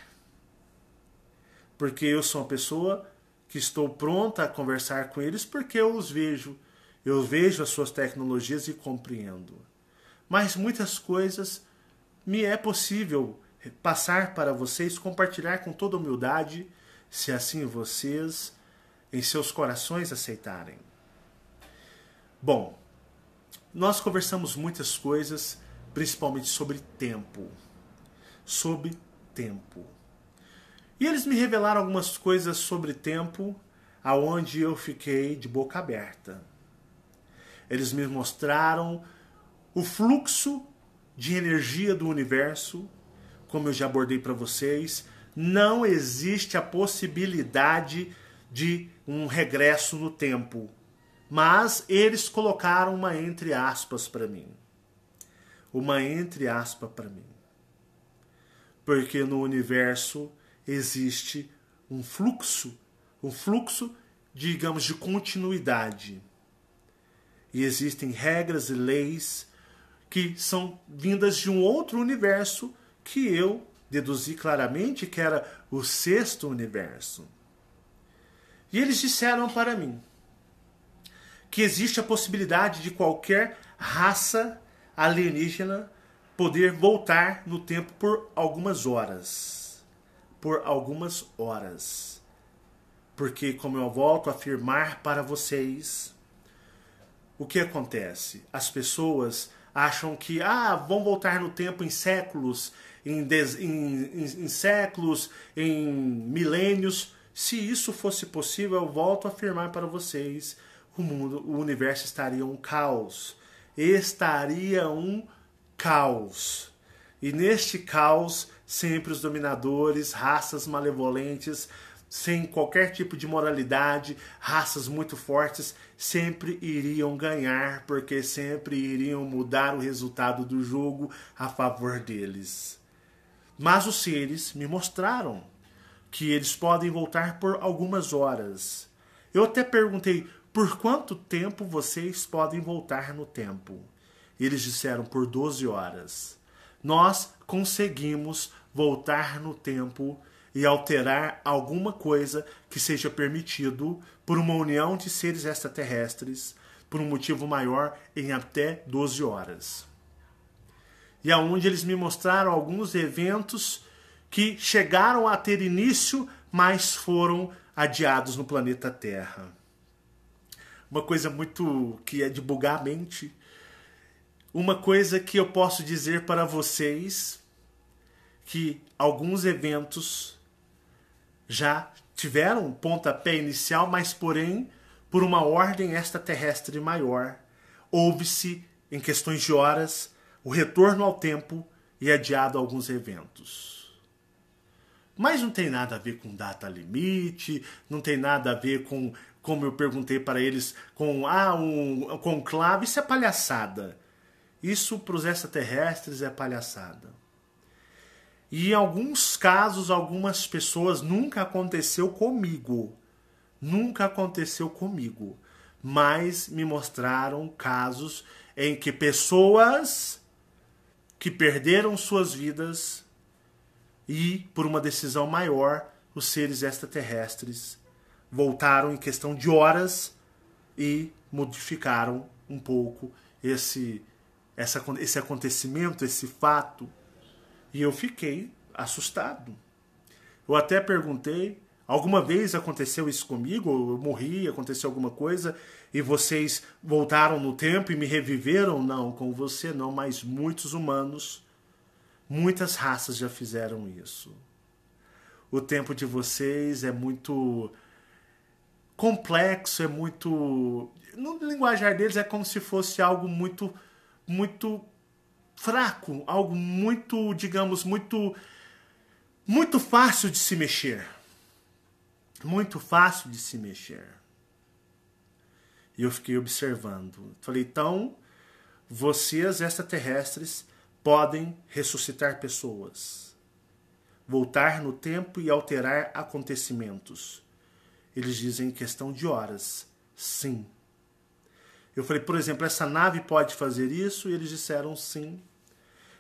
Porque eu sou uma pessoa que estou pronta a conversar com eles, porque eu os vejo. Eu vejo as suas tecnologias e compreendo. Mas muitas coisas me é possível passar para vocês, compartilhar com toda humildade, se assim vocês, em seus corações, aceitarem. Bom, nós conversamos muitas coisas, principalmente sobre tempo. Sobre tempo. E eles me revelaram algumas coisas sobre tempo, aonde eu fiquei de boca aberta. Eles me mostraram o fluxo de energia do universo, como eu já abordei para vocês. Não existe a possibilidade de um regresso no tempo. Mas eles colocaram uma entre aspas para mim. Uma entre aspas para mim. Porque no universo existe um fluxo, um fluxo, digamos, de continuidade. E existem regras e leis que são vindas de um outro universo que eu deduzi claramente que era o sexto universo. E eles disseram para mim que existe a possibilidade de qualquer raça alienígena poder voltar no tempo por algumas horas. Por algumas horas. Porque, como eu volto a afirmar para vocês, o que acontece? As pessoas acham que ah, vão voltar no tempo em séculos, em, des... em, em, em séculos, em milênios. Se isso fosse possível, eu volto a afirmar para vocês, o mundo, o universo estaria um caos. Estaria um caos. E neste caos, sempre os dominadores, raças malevolentes, sem qualquer tipo de moralidade, raças muito fortes, sempre iriam ganhar, porque sempre iriam mudar o resultado do jogo a favor deles. Mas os seres me mostraram que eles podem voltar por algumas horas. Eu até perguntei, por quanto tempo vocês podem voltar no tempo? Eles disseram, por doze horas. Nós conseguimos voltar no tempo e alterar alguma coisa que seja permitido por uma união de seres extraterrestres por um motivo maior em até doze horas. E aonde eles me mostraram alguns eventos que chegaram a ter início, mas foram adiados no planeta Terra. Uma coisa muito que é de bugar a mente. Uma coisa que eu posso dizer para vocês, que alguns eventos já tiveram um pontapé inicial, mas porém, por uma ordem extraterrestre maior, houve-se, em questões de horas, o retorno ao tempo e adiado alguns eventos. Mas não tem nada a ver com data limite, não tem nada a ver com, como eu perguntei para eles, com ah, um conclave, isso é palhaçada. Isso para os extraterrestres é palhaçada. E em alguns casos, algumas pessoas, nunca aconteceu comigo. Nunca aconteceu comigo. Mas me mostraram casos em que pessoas que perderam suas vidas e, por uma decisão maior, os seres extraterrestres voltaram em questão de horas e modificaram um pouco esse, essa, esse acontecimento, esse fato. E eu fiquei assustado. Eu até perguntei, alguma vez aconteceu isso comigo? Eu morri, aconteceu alguma coisa, e vocês voltaram no tempo e me reviveram? Não, com você não, mas muitos humanos, muitas raças já fizeram isso. O tempo de vocês é muito complexo, é muito... No linguajar deles é como se fosse algo muito, muito fraco, algo muito, digamos, muito, muito fácil de se mexer. Muito fácil de se mexer. E eu fiquei observando. Falei, então, vocês extraterrestres podem ressuscitar pessoas, voltar no tempo e alterar acontecimentos. Eles dizem em questão de horas. Sim. Eu falei, por exemplo, essa nave pode fazer isso? E eles disseram sim.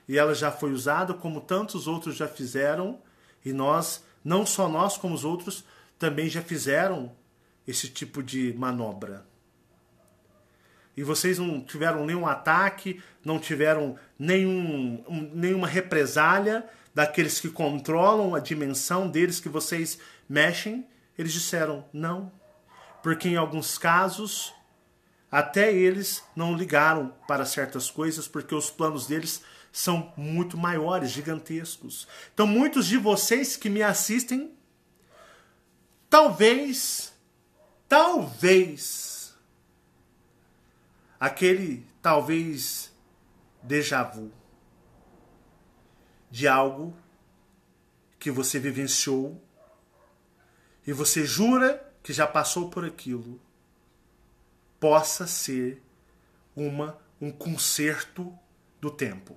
E ela já foi usada, como tantos outros já fizeram. E nós, não só nós, como os outros, também já fizeram esse tipo de manobra. E vocês não tiveram nenhum ataque, não tiveram nenhum, nenhuma represália daqueles que controlam a dimensão deles que vocês mexem? Eles disseram não, porque em alguns casos... Até eles não ligaram para certas coisas, porque os planos deles são muito maiores, gigantescos. Então, muitos de vocês que me assistem, talvez, talvez, aquele talvez déjà vu de algo que você vivenciou e você jura que já passou por aquilo, possa ser uma, um conserto do tempo.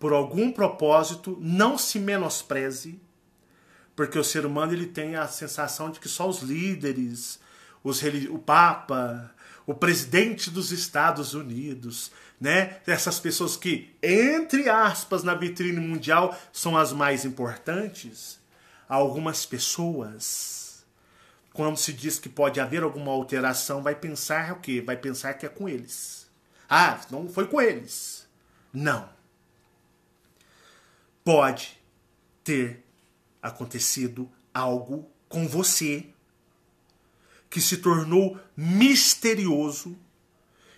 Por algum propósito, não se menospreze, porque o ser humano ele tem a sensação de que só os líderes, os religi- o Papa, o presidente dos Estados Unidos, né? Essas pessoas que, entre aspas, na vitrine mundial, são as mais importantes. Algumas pessoas... Quando se diz que pode haver alguma alteração, vai pensar o quê? Vai pensar que é com eles. Ah, não foi com eles. Não. Pode ter acontecido algo com você que se tornou misterioso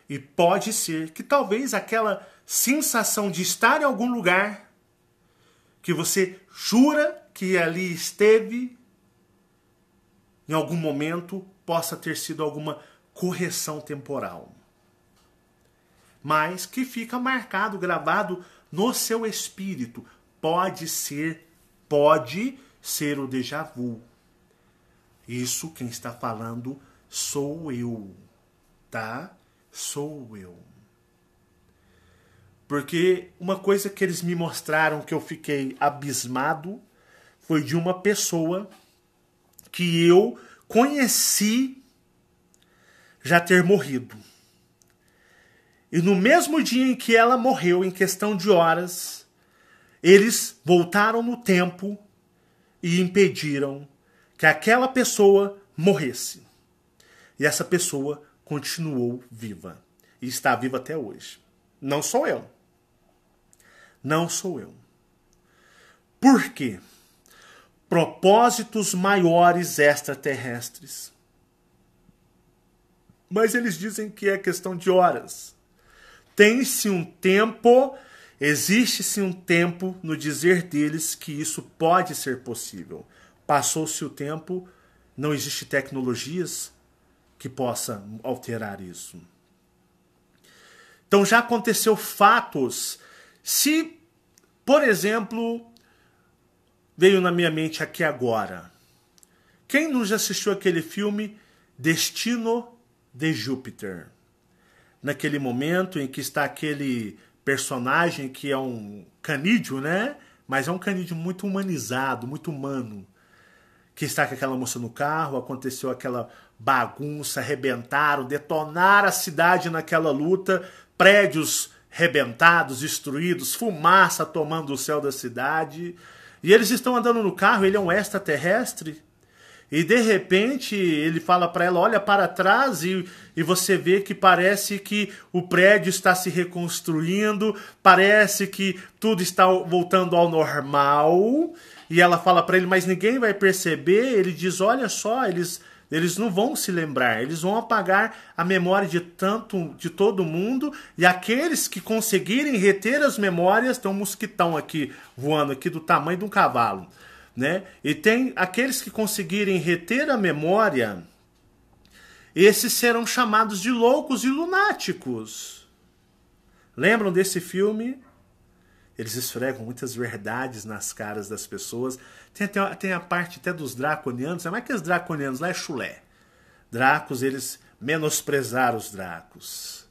e pode ser que talvez aquela sensação de estar em algum lugar que você jura que ali esteve, em algum momento, possa ter sido alguma correção temporal. Mas que fica marcado, gravado no seu espírito. Pode ser, pode ser o déjà vu. Isso quem está falando sou eu, tá? Sou eu. Porque uma coisa que eles me mostraram que eu fiquei abismado foi de uma pessoa... que eu conheci já ter morrido. E no mesmo dia em que ela morreu, em questão de horas, eles voltaram no tempo e impediram que aquela pessoa morresse. E essa pessoa continuou viva. E está viva até hoje. Não sou eu. Não sou eu. Por quê? Propósitos maiores extraterrestres. Mas eles dizem que é questão de horas. Tem-se um tempo, existe-se um tempo no dizer deles que isso pode ser possível. Passou-se o tempo, não existe tecnologias que possam alterar isso. Então já aconteceu fatos. Se, por exemplo... Veio na minha mente aqui agora. Quem não já assistiu aquele filme Destino de Júpiter? Naquele momento em que está aquele personagem que é um canídeo, né? Mas é um canídeo muito humanizado, muito humano. Que está com aquela moça no carro, aconteceu aquela bagunça, arrebentaram, detonaram a cidade naquela luta, prédios rebentados, destruídos, fumaça tomando o céu da cidade... E eles estão andando no carro, ele é um extraterrestre, e de repente ele fala para ela, olha para trás, e, e você vê que parece que o prédio está se reconstruindo, parece que tudo está voltando ao normal, e ela fala para ele, mas ninguém vai perceber, ele diz, olha só, eles, eles não vão se lembrar, eles vão apagar a memória de, tanto, de todo mundo, e aqueles que conseguirem reter as memórias, tem um mosquitão aqui voando aqui do tamanho de um cavalo, né? E tem aqueles que conseguirem reter a memória, esses serão chamados de loucos e lunáticos. Lembram desse filme? Eles esfregam muitas verdades nas caras das pessoas. Tem, tem, tem a parte até dos draconianos. Mas que os draconianos lá é chulé. Dracos, eles menosprezaram os dracos.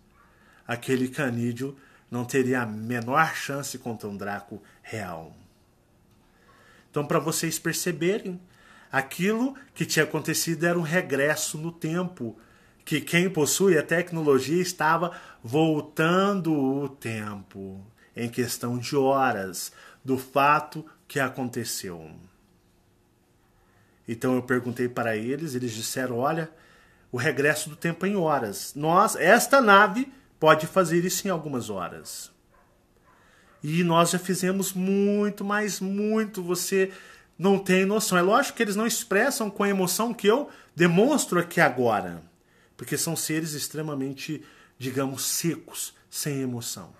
Aquele canídeo não teria a menor chance contra um draco real. Então, para vocês perceberem, aquilo que tinha acontecido era um regresso no tempo, que quem possui a tecnologia estava voltando o tempo, em questão de horas, do fato que aconteceu. Então eu perguntei para eles, eles disseram, olha, o regresso do tempo é em horas. Nós, esta nave pode fazer isso em algumas horas. E nós já fizemos muito, mas muito, você não tem noção. É lógico que eles não expressam com a emoção que eu demonstro aqui agora, porque são seres extremamente, digamos, secos, sem emoção.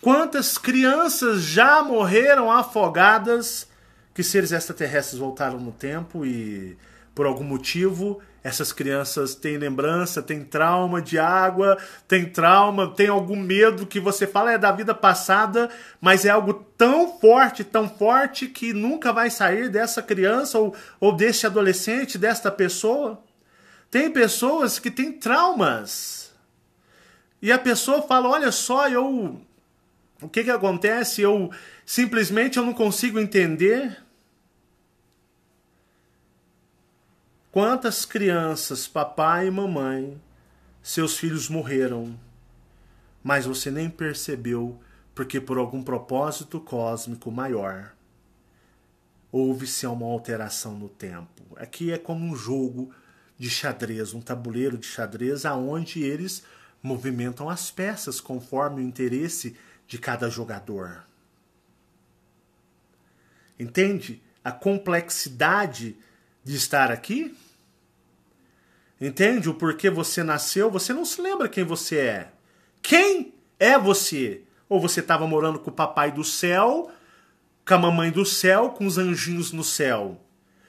Quantas crianças já morreram afogadas que seres extraterrestres voltaram no tempo e, por algum motivo, essas crianças têm lembrança, têm trauma de água, têm trauma, têm algum medo que você fala é da vida passada, mas é algo tão forte, tão forte, que nunca vai sair dessa criança ou, ou deste adolescente, desta pessoa. Tem pessoas que têm traumas. E a pessoa fala, olha só, eu... O que que acontece? Eu simplesmente eu não consigo entender. Quantas crianças, papai e mamãe, seus filhos morreram, mas você nem percebeu, porque por algum propósito cósmico maior, houve-se uma alteração no tempo. Aqui é como um jogo de xadrez, um tabuleiro de xadrez, aonde eles movimentam as peças conforme o interesse de cada jogador. Entende a complexidade de estar aqui? Entende o porquê você nasceu? Você não se lembra quem você é. Quem é você? Ou você estava morando com o papai do céu, com a mamãe do céu, com os anjinhos no céu.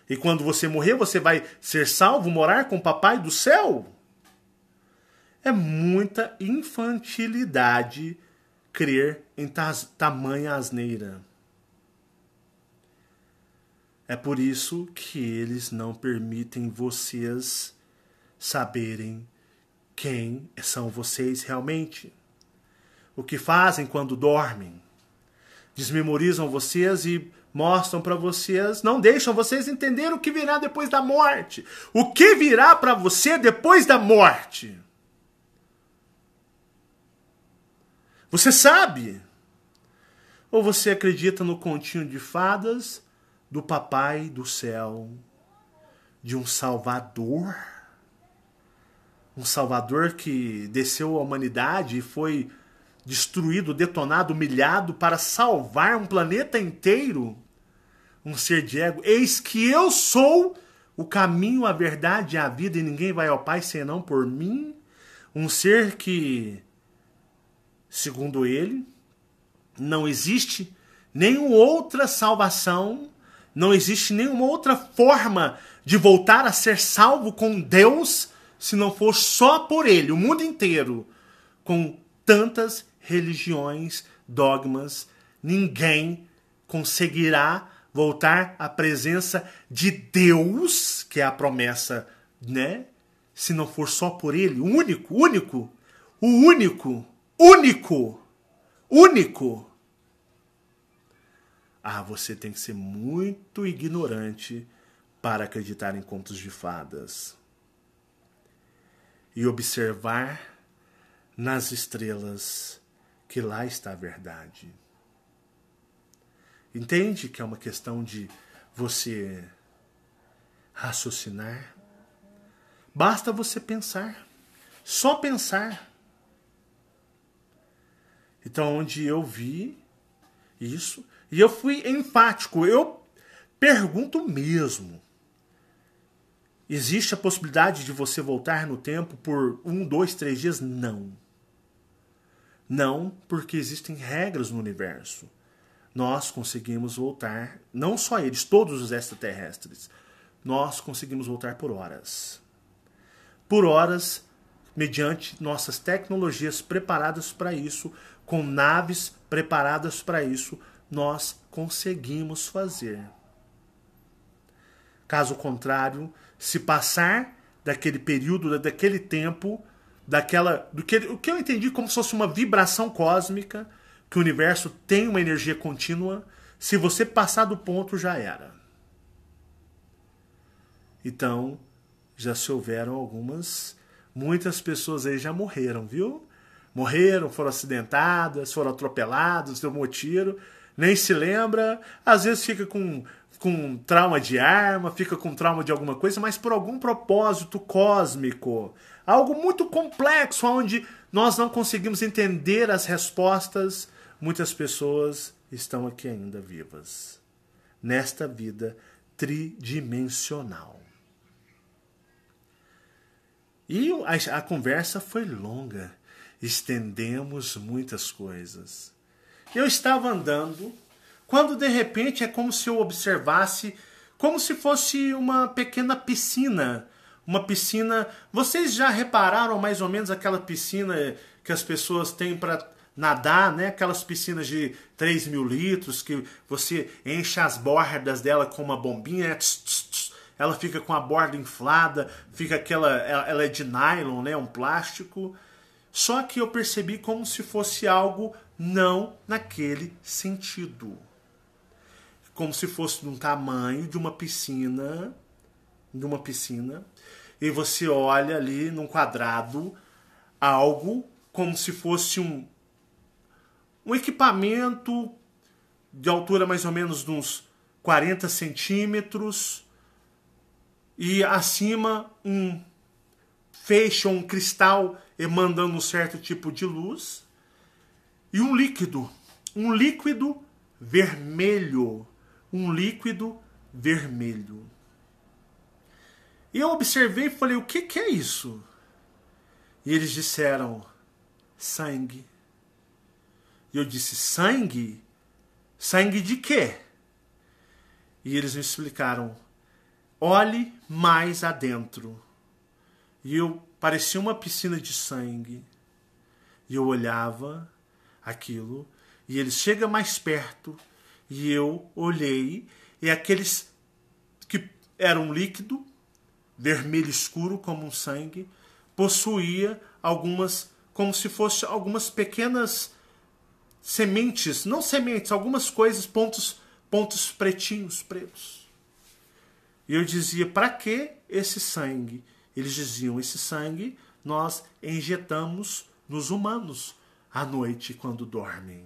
E quando você morrer, você vai ser salvo, morar com o papai do céu? É muita infantilidade crer em tamanha asneira. É por isso que eles não permitem vocês saberem quem são vocês realmente. O que fazem quando dormem? Desmemorizam vocês e mostram para vocês, não deixam vocês entender o que virá depois da morte. O que virá para você depois da morte? Você sabe? Ou você acredita no continho de fadas do papai do céu, de um salvador? Um salvador que desceu à humanidade e foi destruído, detonado, humilhado para salvar um planeta inteiro? Um ser de ego? Eis que eu sou o caminho, a verdade e a vida, e ninguém vai ao Pai senão por mim? Um ser que... Segundo ele, não existe nenhuma outra salvação, não existe nenhuma outra forma de voltar a ser salvo com Deus, se não for só por ele, o mundo inteiro. Com tantas religiões, dogmas, ninguém conseguirá voltar à presença de Deus, que é a promessa, né? Se não for só por ele, o único, único, o único. Único, único. Ah, você tem que ser muito ignorante para acreditar em contos de fadas. E observar nas estrelas que lá está a verdade. Entende que é uma questão de você raciocinar? Basta você pensar, só pensar. Então, onde eu vi isso, e eu fui enfático, eu pergunto mesmo. Existe a possibilidade de você voltar no tempo por um, dois, três dias? Não. Não, porque existem regras no universo. nós conseguimos voltar, não só eles, todos os extraterrestres, nós conseguimos voltar por horas. Por horas, mediante nossas tecnologias preparadas para isso, com naves preparadas para isso, nós conseguimos fazer. Caso contrário, se passar daquele período, daquele tempo, daquela, do que, o que eu entendi como se fosse uma vibração cósmica, que o universo tem uma energia contínua, se você passar do ponto, já era. Então, já se houveram algumas, muitas pessoas aí já morreram, viu? Morreram, foram acidentadas, foram atropeladas, deu um tiro, nem se lembra, às vezes fica com, com trauma de arma, fica com trauma de alguma coisa, mas por algum propósito cósmico, algo muito complexo, onde nós não conseguimos entender as respostas, muitas pessoas estão aqui ainda vivas, nesta vida tridimensional. E a, a conversa foi longa, estendemos muitas coisas. Eu estava andando, quando de repente é como se eu observasse, como se fosse uma pequena piscina. Uma piscina, vocês já repararam mais ou menos aquela piscina que as pessoas têm para nadar, né? Aquelas piscinas de três mil litros, que você enche as bordas dela com uma bombinha, tss, tss, tss, ela fica com a borda inflada, fica aquela, ela é de nylon, né? Um plástico. Só que eu percebi como se fosse algo não naquele sentido. Como se fosse de um tamanho de uma piscina, de uma piscina, e você olha ali num quadrado algo como se fosse um, um equipamento de altura mais ou menos de uns quarenta centímetros e acima um feixe ou um cristal emanando um certo tipo de luz e um líquido, um líquido vermelho, um líquido vermelho. E eu observei e falei, o que, que é isso? E eles disseram, sangue. E eu disse, sangue? Sangue de quê? E eles me explicaram, olhe mais adentro. E eu parecia uma piscina de sangue. E eu olhava aquilo, e eles chegam mais perto, e eu olhei, e aqueles que eram líquido, vermelho escuro como um sangue, possuía algumas, como se fosse algumas pequenas sementes, não sementes, algumas coisas, pontos, pontos pretinhos, pretos. E eu dizia, para que esse sangue? Eles diziam, esse sangue nós injetamos nos humanos à noite quando dormem.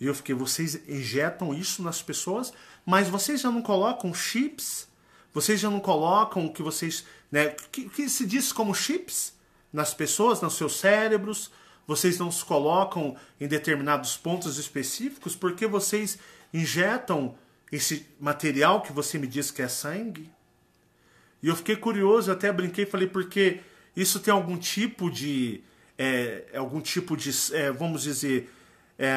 E eu fiquei, vocês injetam isso nas pessoas, mas vocês já não colocam chips? Vocês já não colocam o que vocês, né, que, que se diz como chips nas pessoas, nos seus cérebros? Vocês não se colocam em determinados pontos específicos porque vocês injetam esse material que você me diz que é sangue? E eu fiquei curioso, eu até brinquei e falei, porque isso tem algum tipo de, é, algum tipo de, é, vamos dizer, é,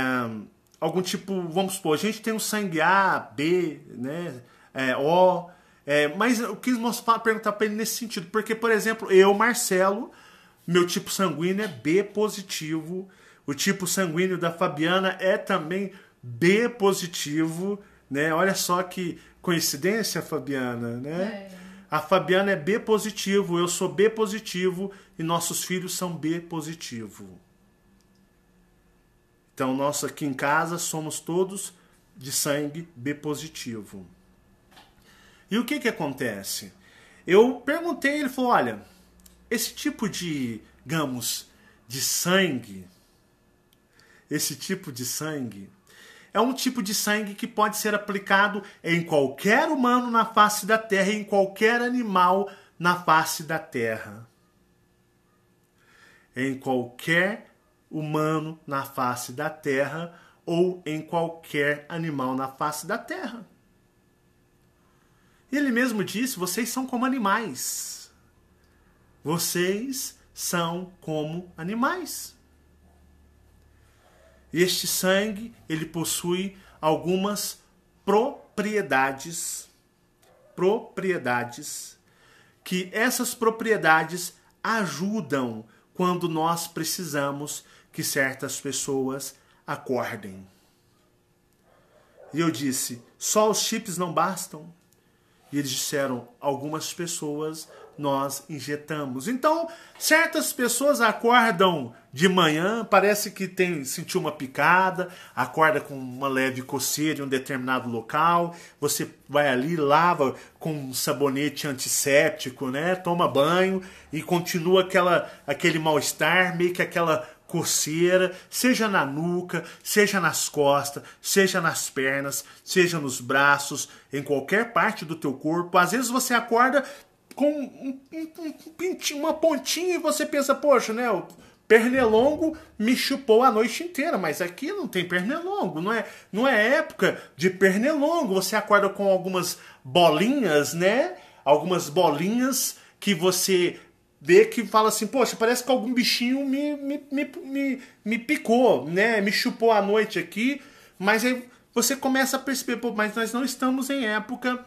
algum tipo, vamos supor, a gente tem um sangue A, B, né, é, O... É, mas eu quis mostrar, perguntar para ele nesse sentido, porque, por exemplo, eu, Marcelo, meu tipo sanguíneo é B positivo, o tipo sanguíneo da Fabiana é também B positivo, né? Olha só que coincidência, Fabiana, né? É. A Fabiana é B positivo, eu sou B positivo e nossos filhos são B positivo. Então, nós aqui em casa somos todos de sangue B positivo. E o que que acontece? Eu perguntei, ele falou, olha, esse tipo de, digamos, de sangue, esse tipo de sangue é um tipo de sangue que pode ser aplicado em qualquer humano na face da Terra, em qualquer animal na face da Terra. Em qualquer humano na face da Terra ou em qualquer animal na face da Terra. Ele mesmo disse, vocês são como animais. Vocês são como animais. Este sangue, ele possui algumas propriedades, propriedades, que essas propriedades ajudam quando nós precisamos que certas pessoas acordem. E eu disse, só os chips não bastam? E eles disseram, algumas pessoas nós injetamos. Então, certas pessoas acordam de manhã, parece que tem, sentiu uma picada, acorda com uma leve coceira em um determinado local, você vai ali, lava com um sabonete antisséptico, né? Toma banho e continua aquela, aquele mal-estar, meio que aquela coceira, seja na nuca, seja nas costas, seja nas pernas, seja nos braços, em qualquer parte do teu corpo. Às vezes você acorda com um, um, um, uma pontinha e você pensa, poxa, né, o pernilongo me chupou a noite inteira, mas aqui não tem pernilongo, não é, não é época de pernilongo. Você acorda com algumas bolinhas, né, algumas bolinhas que você vê que fala assim, poxa, parece que algum bichinho me, me, me, me, me picou, né, me chupou a noite aqui. Mas aí você começa a perceber, pô, mas nós não estamos em época,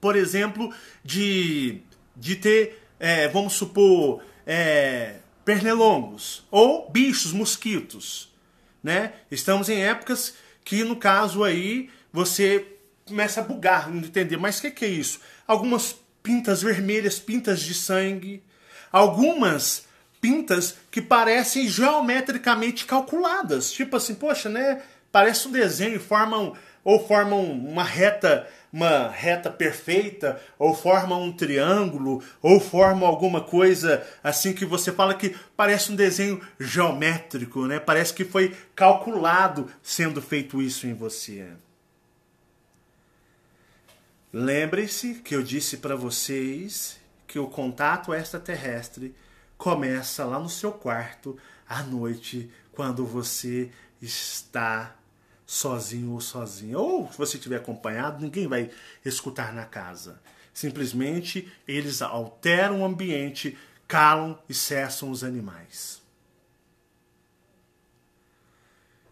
por exemplo, de, de ter, é, vamos supor, é, pernilongos ou bichos, mosquitos, né? Estamos em épocas que, no caso aí, você começa a bugar, não entender, mas o que, que é isso? Algumas pintas vermelhas, pintas de sangue, algumas pintas que parecem geometricamente calculadas, tipo assim, poxa, né? Parece um desenho, formam ou formam uma reta, uma reta perfeita, ou formam um triângulo, ou formam alguma coisa assim que você fala que parece um desenho geométrico, né? Parece que foi calculado sendo feito isso em você. Lembre-se que eu disse para vocês que o contato extraterrestre começa lá no seu quarto à noite, quando você está sozinho ou sozinha. Ou se você estiver acompanhado, ninguém vai escutar na casa. Simplesmente eles alteram o ambiente, calam e cessam os animais.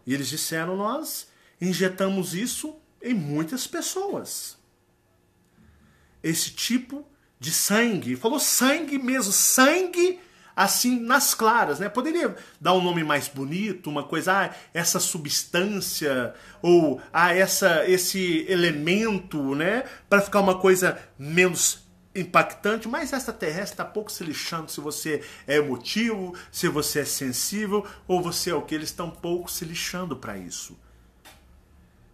E eles disseram, nós injetamos isso em muitas pessoas. Esse tipo de sangue, falou sangue mesmo, sangue assim, nas claras, né? Poderia dar um nome mais bonito, uma coisa, ah, essa substância, ou ah, essa, esse elemento, né? Para ficar uma coisa menos impactante, mas extraterrestre está pouco se lixando se você é emotivo, se você é sensível, ou você é o que, eles estão pouco se lixando para isso.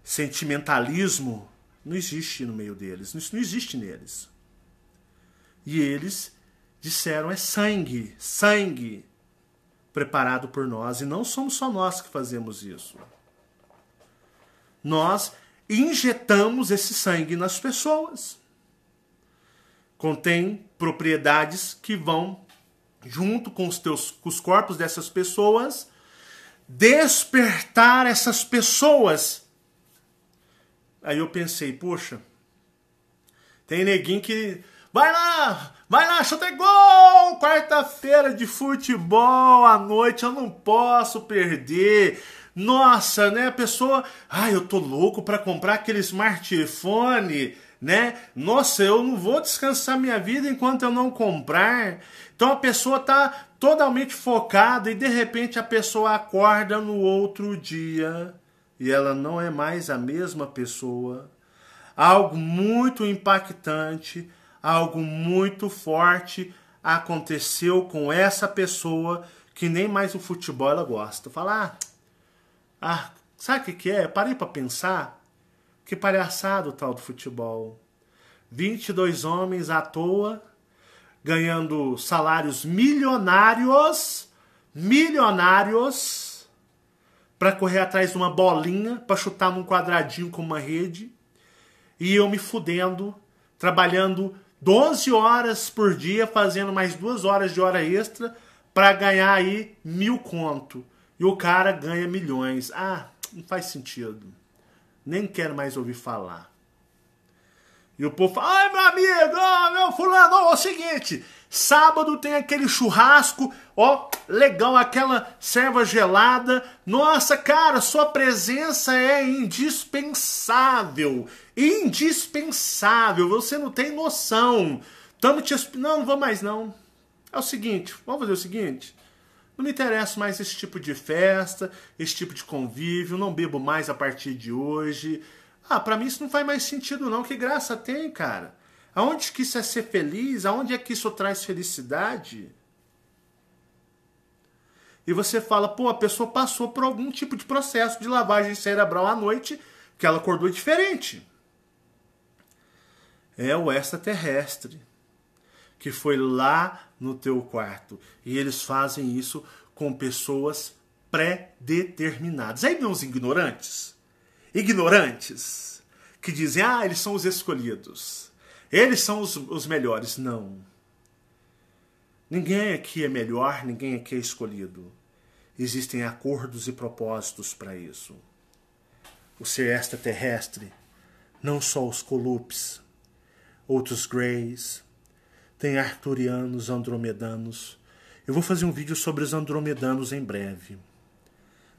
Sentimentalismo não existe no meio deles, isso não existe neles. E eles disseram, é sangue, sangue preparado por nós. E não somos só nós que fazemos isso. Nós injetamos esse sangue nas pessoas. Contém propriedades que vão, junto com os, teus, com os corpos dessas pessoas, despertar essas pessoas. Aí eu pensei, poxa, tem neguinho que... Vai lá, vai lá, chuta gol! Quarta-feira de futebol à noite, eu não posso perder. Nossa, né, a pessoa... Ai, eu tô louco pra comprar aquele smartphone, né? Nossa, eu não vou descansar minha vida enquanto eu não comprar. Então a pessoa tá totalmente focada e de repente a pessoa acorda no outro dia e ela não é mais a mesma pessoa. Algo muito impactante, algo muito forte aconteceu com essa pessoa que nem mais o futebol ela gosta. Falar, ah, sabe o que, que é? Parei para pensar, que palhaçada o tal do futebol. vinte e dois homens à toa, ganhando salários milionários, milionários, para correr atrás de uma bolinha, para chutar num quadradinho com uma rede, e eu me fudendo, trabalhando doze horas por dia, fazendo mais duas horas de hora extra para ganhar aí mil conto. E o cara ganha milhões. Ah, não faz sentido. Nem quero mais ouvir falar. E o povo fala, ai meu amigo, meu fulano, é o seguinte, Sábado tem aquele churrasco, ó, legal, aquela cerveja gelada. Nossa, cara, sua presença é indispensável. Indispensável, você não tem noção. Tamo te... Não, não vou mais não. É o seguinte, vamos fazer o seguinte... Não me interessa mais esse tipo de festa, esse tipo de convívio, não bebo mais a partir de hoje. Ah, pra mim isso não faz mais sentido não, que graça tem, cara? Aonde que isso é ser feliz? Aonde é que isso traz felicidade? E você fala, pô, a pessoa passou por algum tipo de processo de lavagem cerebral à noite, que ela acordou diferente. É o extraterrestre que foi lá no teu quarto. E eles fazem isso com pessoas pré-determinadas. Aí vem os ignorantes. Ignorantes. Que dizem, ah, eles são os escolhidos. Eles são os, os melhores. Não. Ninguém aqui é melhor, ninguém aqui é escolhido. Existem acordos e propósitos para isso. O ser extraterrestre, não só os Kollups, outros Greys, tem Arcturianos, Andromedanos. Eu vou fazer um vídeo sobre os Andromedanos em breve.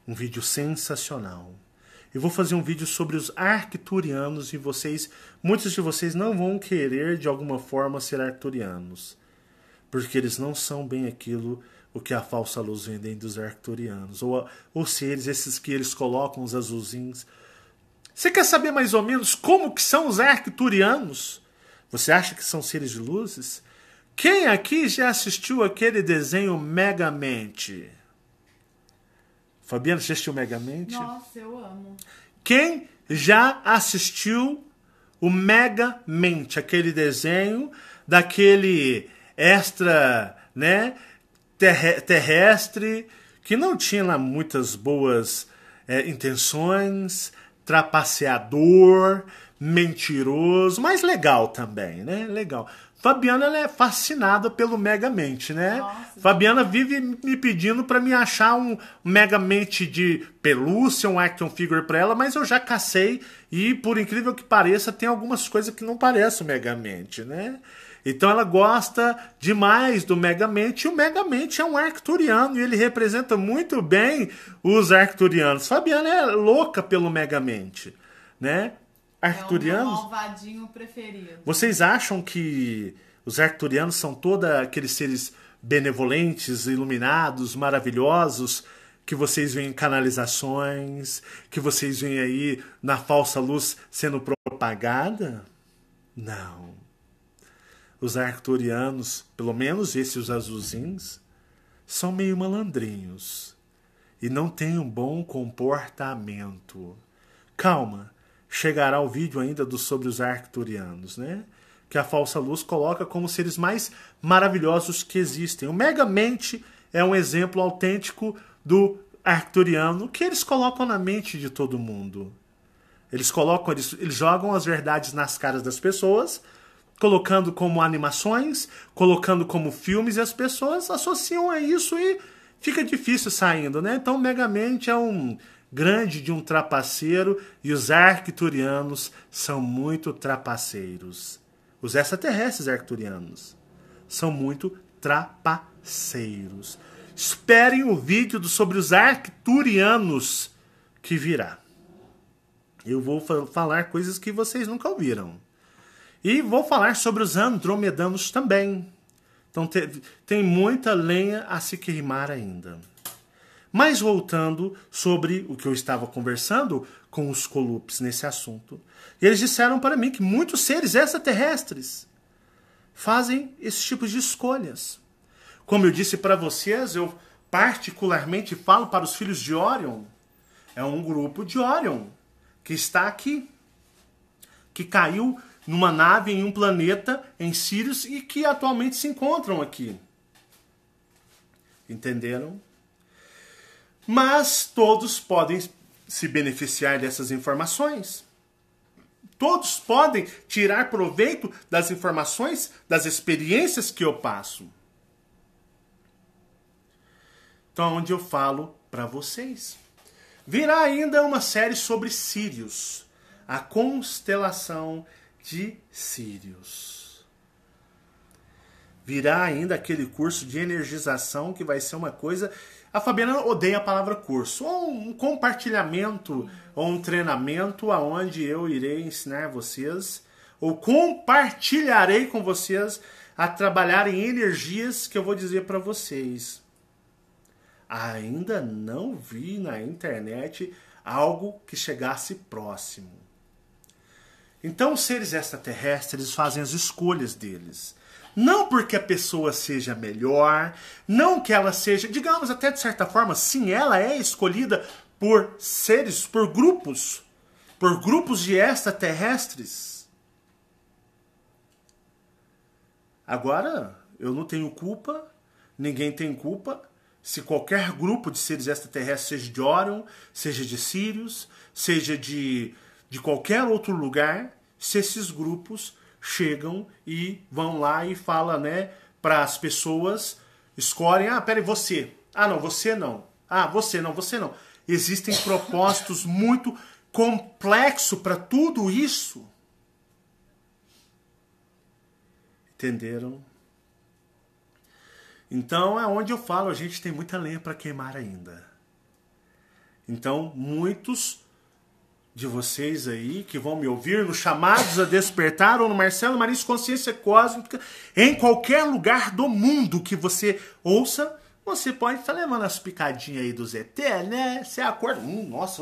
Um vídeo sensacional. Eu vou fazer um vídeo sobre os Arcturianos e vocês... Muitos de vocês não vão querer, de alguma forma, ser Arcturianos. Porque eles não são bem aquilo o que a falsa luz vendem dos Arcturianos. Ou, ou seres, esses que eles colocam, os azulzinhos. Você quer saber mais ou menos como que são os Arcturianos? Você acha que são seres de luzes? Quem aqui já assistiu aquele desenho Megamente? Fabiana, já assistiu Megamente? Nossa, eu amo. Quem já assistiu o Megamente? Aquele desenho daquele extra, né, ter terrestre que não tinha lá muitas boas é, intenções, trapaceador, mentiroso, mas legal também, né? Legal. Fabiana, ela é fascinada pelo Megamente, né? Nossa, Fabiana vive me pedindo para me achar um Megamente de pelúcia, um action figure para ela, mas eu já cacei e, por incrível que pareça, tem algumas coisas que não parecem o Megamente, né? Então ela gosta demais do Megamente, e o Megamente é um Arcturiano, e ele representa muito bem os Arcturianos. Fabiana é louca pelo Megamente, né? Arcturianos? É o meu malvadinho preferido. Vocês acham que os Arcturianos são todos aqueles seres benevolentes, iluminados, maravilhosos, que vocês veem em canalizações, que vocês veem aí na falsa luz sendo propagada? Não. Os Arcturianos, pelo menos esses azulzinhos, são meio malandrinhos e não têm um bom comportamento. Calma. Chegará o vídeo ainda do, sobre os Arcturianos, né? Que a falsa luz coloca como seres mais maravilhosos que existem. O Megamente é um exemplo autêntico do Arcturiano que eles colocam na mente de todo mundo. Eles colocam, eles, eles jogam as verdades nas caras das pessoas, colocando como animações, colocando como filmes, e as pessoas associam a isso e fica difícil saindo, né? Então o Megamente é um... grande de um trapaceiro, e os Arcturianos são muito trapaceiros. Os extraterrestres Arcturianos são muito trapaceiros. Esperem o vídeo do, sobre os Arcturianos que virá. Eu vou fa- falar coisas que vocês nunca ouviram. E vou falar sobre os Andromedanos também. Então te, tem muita lenha a se queimar ainda. Mas voltando sobre o que eu estava conversando com os Kollups nesse assunto, eles disseram para mim que muitos seres extraterrestres fazem esse tipo de escolhas. Como eu disse para vocês, eu particularmente falo para os Filhos de Orion. É um grupo de Orion que está aqui, que caiu numa nave em um planeta em Sirius e que atualmente se encontram aqui. Entenderam? Mas todos podem se beneficiar dessas informações. Todos podem tirar proveito das informações, das experiências que eu passo. Então, onde eu falo para vocês. Virá ainda uma série sobre Sirius. A constelação de Sirius. Virá ainda aquele curso de energização, que vai ser uma coisa... A Fabiana odeia a palavra curso. Ou um compartilhamento, ou um treinamento, aonde eu irei ensinar vocês, ou compartilharei com vocês, a trabalhar em energias que eu vou dizer para vocês. Ainda não vi na internet algo que chegasse próximo. Então os seres extraterrestres fazem as escolhas deles. Não porque a pessoa seja melhor, não que ela seja, digamos até de certa forma, sim, ela é escolhida por seres, por grupos, por grupos de extraterrestres. Agora, eu não tenho culpa, ninguém tem culpa, se qualquer grupo de seres extraterrestres, seja de Orion, seja de Sirius, seja de, de qualquer outro lugar, se esses grupos... chegam e vão lá e falam, né, para as pessoas, escolhem, ah, peraí, você, ah, não, você não, ah, você não, você não. Existem propósitos muito complexos para tudo isso. Entenderam? Então é onde eu falo, a gente tem muita lenha para queimar ainda. Então, muitos... de vocês aí, que vão me ouvir no Chamados a Despertar ou no Marcelo Marins Consciência Cósmica, em qualquer lugar do mundo que você ouça, você pode estar levando as picadinhas aí do Z T, né? Você acorda, hum, nossa,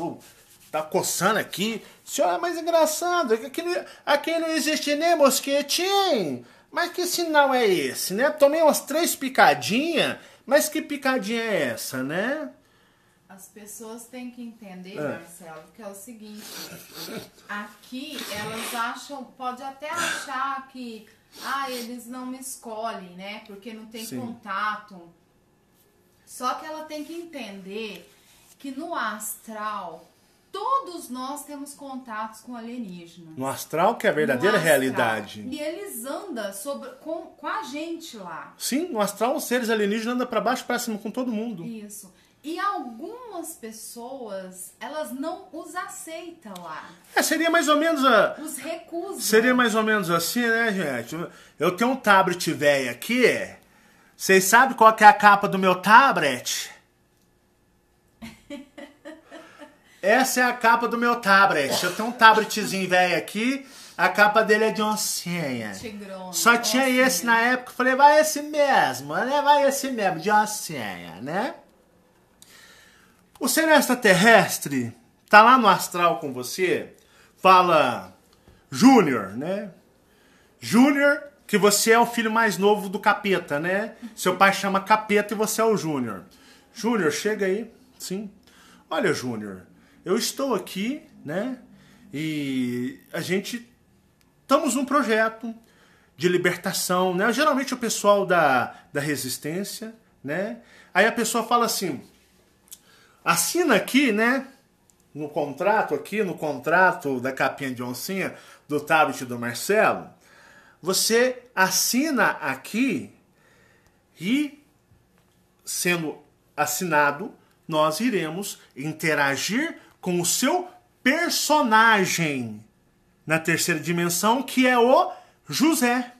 tá coçando aqui. Senhora, mas engraçado, aqui não, aqui não existe nem mosquetinho. Mas que sinal é esse, né? Tomei umas três picadinhas, mas que picadinha é essa, né? As pessoas têm que entender, é. Marcelo, que é o seguinte, aqui elas acham, pode até achar que, ah, eles não me escolhem, né, porque não tem Sim. contato, só que ela tem que entender que no astral, todos nós temos contatos com alienígenas. No astral, que é a verdadeira realidade. E eles andam sobre, com, com a gente lá. Sim, no astral os seres alienígenas andam pra baixo, pra cima com todo mundo. Isso. E algumas pessoas, elas não os aceitam lá. É, seria mais ou menos... A... Os recusam. Seria mais ou menos assim, né, gente? Eu tenho um tablet velho aqui. Vocês sabem qual que é a capa do meu tablet? Essa é a capa do meu tablet. Eu tenho um tabletzinho velho aqui. A capa dele é de oncinha. Tigrona. Só tinha oncinha. Esse na época. Eu falei, vai esse mesmo, né? Vai esse mesmo, de oncinha, né? O ser extraterrestre tá lá no astral com você, fala, Júnior, né? Júnior, que você é o filho mais novo do capeta, né? Seu pai chama capeta e você é o Júnior. Júnior, chega aí, sim. Olha, Júnior, eu estou aqui, né? E a gente estamos num projeto de libertação, né? Geralmente o pessoal da, da resistência, né? Aí a pessoa fala assim... Assina aqui, né, no contrato aqui, no contrato da capinha de oncinha, do tablet do Marcelo, você assina aqui e, sendo assinado, nós iremos interagir com o seu personagem na terceira dimensão, que é o José.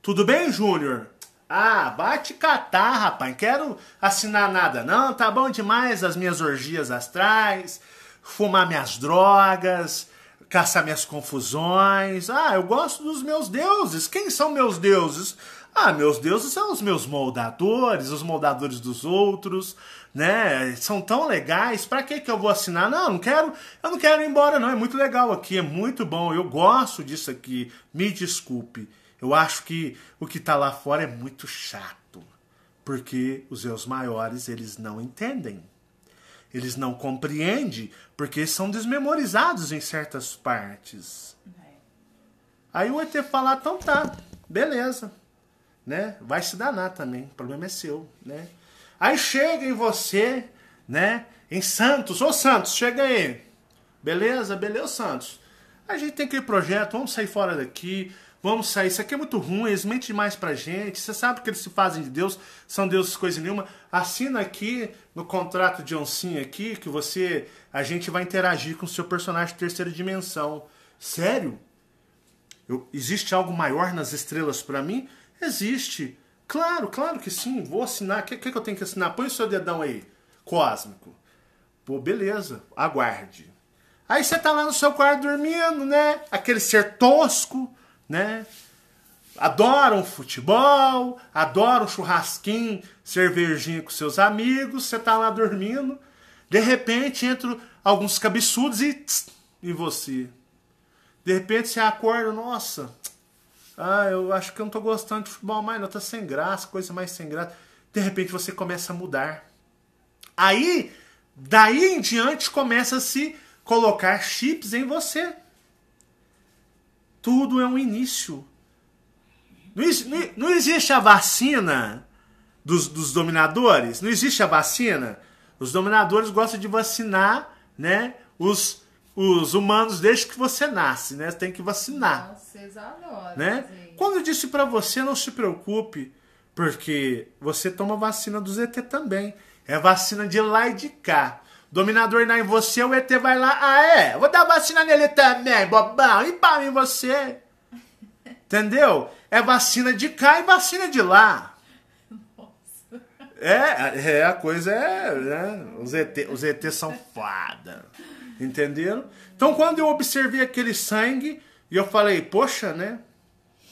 Tudo bem, Júnior? Ah, vai te catar, rapaz, não quero assinar nada não, tá bom demais as minhas orgias astrais, fumar minhas drogas, caçar minhas confusões, ah, eu gosto dos meus deuses, quem são meus deuses? Ah, meus deuses são os meus moldadores, os moldadores dos outros, né, são tão legais, pra que que eu vou assinar? Não, não quero, eu não quero ir embora não, é muito legal aqui, é muito bom, eu gosto disso aqui, me desculpe. Eu acho que o que está lá fora é muito chato, porque os meus maiores, eles não entendem. Eles não compreendem, porque são desmemorizados em certas partes. Aí o E T falar, então tá, beleza, né? Vai se danar também, o problema é seu, né? Aí chega em você, né? Em Santos, ô Santos, chega aí. Beleza, beleza, Santos. A gente tem aquele projeto, vamos sair fora daqui... Vamos sair, isso aqui é muito ruim, eles mentem demais pra gente, você sabe que eles se fazem de Deus, são deuses coisa nenhuma. Assina aqui no contrato de oncinha aqui que você, a gente vai interagir com o seu personagem de terceira dimensão. Sério? Eu, existe algo maior nas estrelas pra mim? Existe. Claro, claro que sim. Vou assinar. O que, que, que eu tenho que assinar? Põe o seu dedão aí, cósmico. Pô, beleza. Aguarde. Aí você tá lá no seu quarto dormindo, né? Aquele ser tosco, né? Adoram futebol, adoram churrasquinho, cervejinha com seus amigos. Você tá lá dormindo. De repente, entram alguns cabeçudos e... Tss, em você. De repente, você acorda. Nossa... Ah, eu acho que eu não tô gostando de futebol mais, não, tá sem graça, coisa mais sem graça. De repente você começa a mudar. Aí, daí em diante, começa a se colocar chips em você. Tudo é um início. Não, não, não existe a vacina dos, dos dominadores? Não existe a vacina? Os dominadores gostam de vacinar, né, os... Os humanos, desde que você nasce, né? Tem que vacinar. Nossa, vocês adoram, né? Gente. Quando eu disse pra você, não se preocupe, porque você toma vacina do E T também. É vacina de lá e de cá. Dominador não é em você, o E T vai lá, ah é, vou dar vacina nele também, bobão, e pau em você. Entendeu? É vacina de cá e vacina de lá. Nossa. É, é a coisa é... Né? Os E T, os E T são foda. Entenderam? Então quando eu observei aquele sangue, e eu falei, poxa, né?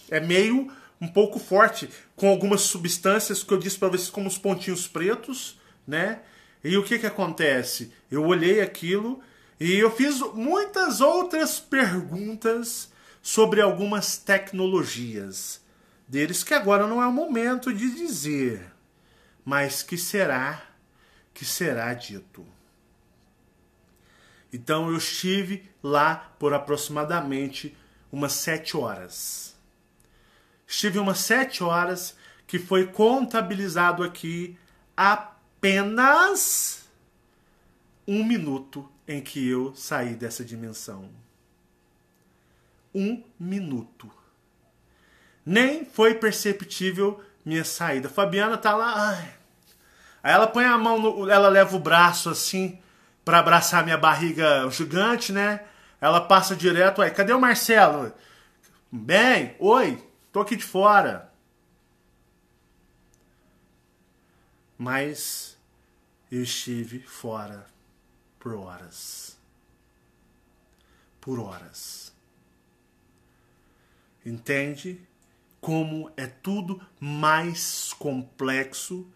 É meio um pouco forte, com algumas substâncias que eu disse para vocês como os pontinhos pretos, né? E o que que acontece? Eu olhei aquilo e eu fiz muitas outras perguntas sobre algumas tecnologias deles, que agora não é o momento de dizer, mas que será, que será dito. Então eu estive lá por aproximadamente umas sete horas. Estive umas sete horas que foi contabilizado aqui apenas um minuto em que eu saí dessa dimensão. Um minuto. Nem foi perceptível minha saída. Fabiana tá lá. Ai. Aí ela põe a mão, no, ela leva o braço assim... Pra abraçar minha barriga gigante, né? Ela passa direto. Ué, cadê o Marcelo? Bem, oi, tô aqui de fora. Mas eu estive fora por horas. Por horas. Entende? Como é tudo mais complexo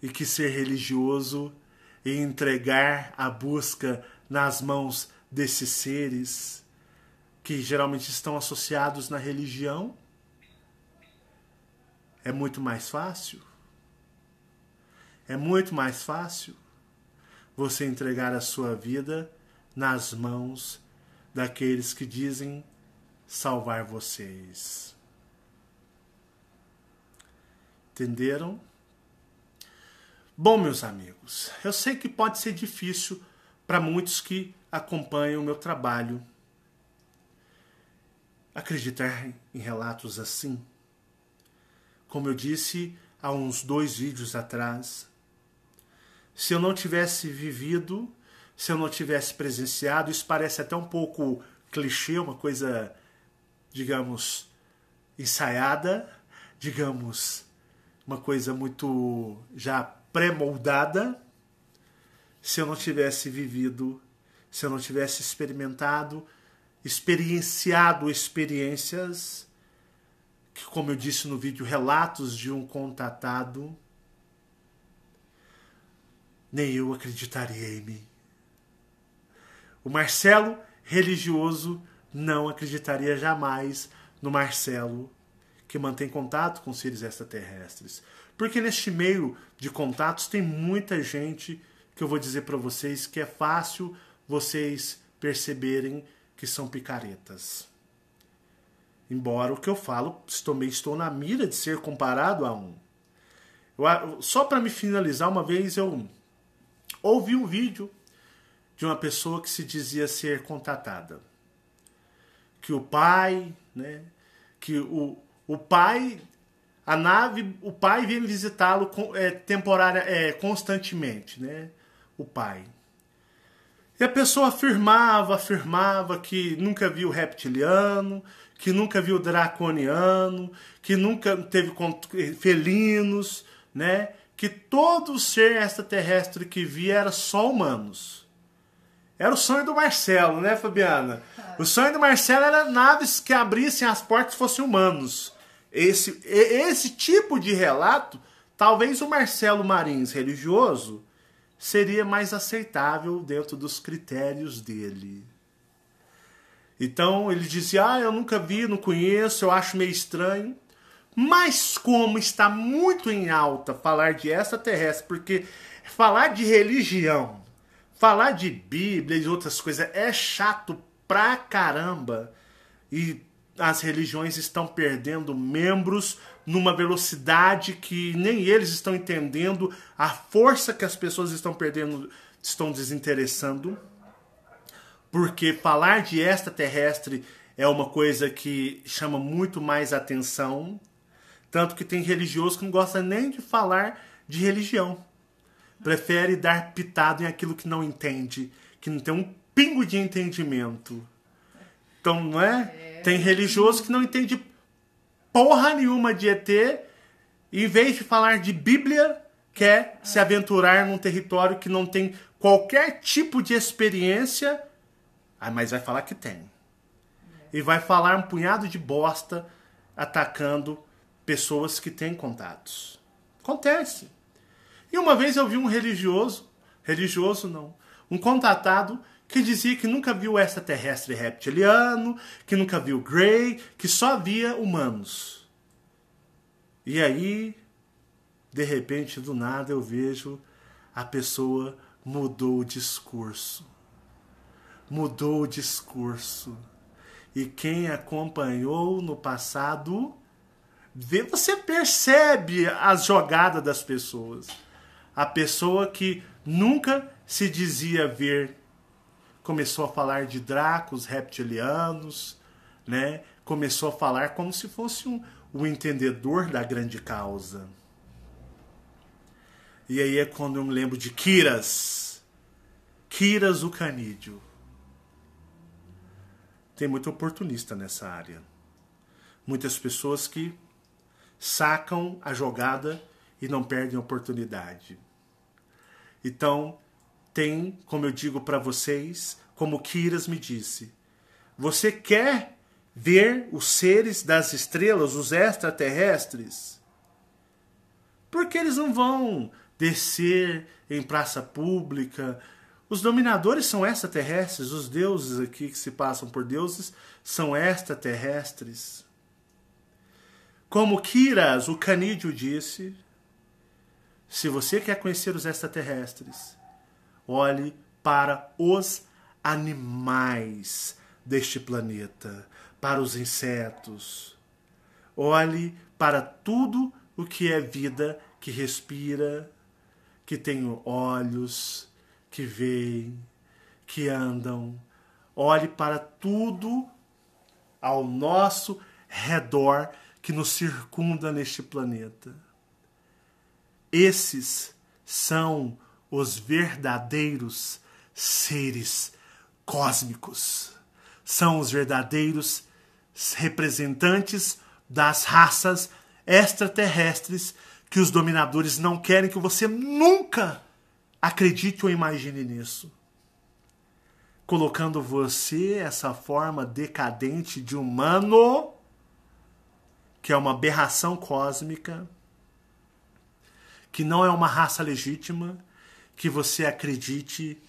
e que ser religioso... E entregar a busca nas mãos desses seres que geralmente estão associados na religião é muito mais fácil. É muito mais fácil você entregar a sua vida nas mãos daqueles que dizem salvar vocês. Entenderam? Bom, meus amigos, eu sei que pode ser difícil para muitos que acompanham o meu trabalho acreditar em relatos assim. Como eu disse há uns dois vídeos atrás, se eu não tivesse vivido, se eu não tivesse presenciado, isso parece até um pouco clichê, uma coisa, digamos, ensaiada, digamos, uma coisa muito já pré-moldada, se eu não tivesse vivido, se eu não tivesse experimentado, experienciado experiências, que, como eu disse no vídeo, relatos de um contatado, nem eu acreditaria em mim. O Marcelo religioso não acreditaria jamais no Marcelo que mantém contato com seres extraterrestres. Porque neste meio de contatos tem muita gente que eu vou dizer para vocês que é fácil vocês perceberem que são picaretas. Embora o que eu falo, também estou na mira de ser comparado a um. Eu, só para me finalizar, uma vez eu ouvi um vídeo de uma pessoa que se dizia ser contatada. Que o pai, né, que o, o pai... A nave, o pai vem visitá-lo é, temporária, é, constantemente, né? O pai. E a pessoa afirmava, afirmava que nunca viu reptiliano, que nunca viu draconiano, que nunca teve felinos, né? Que todo ser extraterrestre que via era só humanos. Era o sonho do Marcelo, né, Fabiana? O sonho do Marcelo era naves que abrissem as portas e fossem humanos. Esse, esse tipo de relato, talvez o Marcelo Marins religioso seria mais aceitável dentro dos critérios dele. Então ele dizia, ah, eu nunca vi, não conheço, eu acho meio estranho. Mas como está muito em alta falar de extraterrestre, porque falar de religião, falar de Bíblia e outras coisas é chato pra caramba. E as religiões estão perdendo membros numa velocidade que nem eles estão entendendo, a força que as pessoas estão perdendo, estão desinteressando. Porque falar de extraterrestre é uma coisa que chama muito mais atenção. Tanto que tem religioso que não gosta nem de falar de religião. Prefere dar pitado em aquilo que não entende, que não tem um pingo de entendimento. Então, não é? é? Tem religioso que não entende porra nenhuma de E T, e em vez de falar de Bíblia, quer ah. se aventurar num território que não tem qualquer tipo de experiência, ah, mas vai falar que tem. É. E vai falar um punhado de bosta atacando pessoas que têm contatos. Acontece. E uma vez eu vi um religioso, religioso não, um contatado que dizia que nunca viu extraterrestre reptiliano, que nunca viu Grey, que só via humanos. E aí, de repente, do nada, eu vejo a pessoa mudou o discurso. Mudou o discurso. E quem acompanhou no passado, vê, você percebe a jogada das pessoas. A pessoa que nunca se dizia ver começou a falar de dracos, reptilianos, né? Começou a falar como se fosse um, um entendedor da grande causa. E aí é quando eu me lembro de Kiras. Kiras, o canídeo. Tem muito oportunista nessa área. Muitas pessoas que sacam a jogada e não perdem a oportunidade. Então, tem, como eu digo para vocês, como Kiras me disse, você quer ver os seres das estrelas, os extraterrestres? Porque eles não vão descer em praça pública. Os dominadores são extraterrestres, os deuses aqui que se passam por deuses são extraterrestres. Como Kiras, o canídeo, disse, se você quer conhecer os extraterrestres, olhe para os animais deste planeta, para os insetos. Olhe para tudo o que é vida, que respira, que tem olhos, que veem, que andam. Olhe para tudo ao nosso redor que nos circunda neste planeta. Esses são os verdadeiros seres cósmicos. São os verdadeiros representantes das raças extraterrestres que os dominadores não querem que você nunca acredite ou imagine nisso. Colocando você, essa forma decadente de humano, que é uma aberração cósmica, que não é uma raça legítima, que você acredite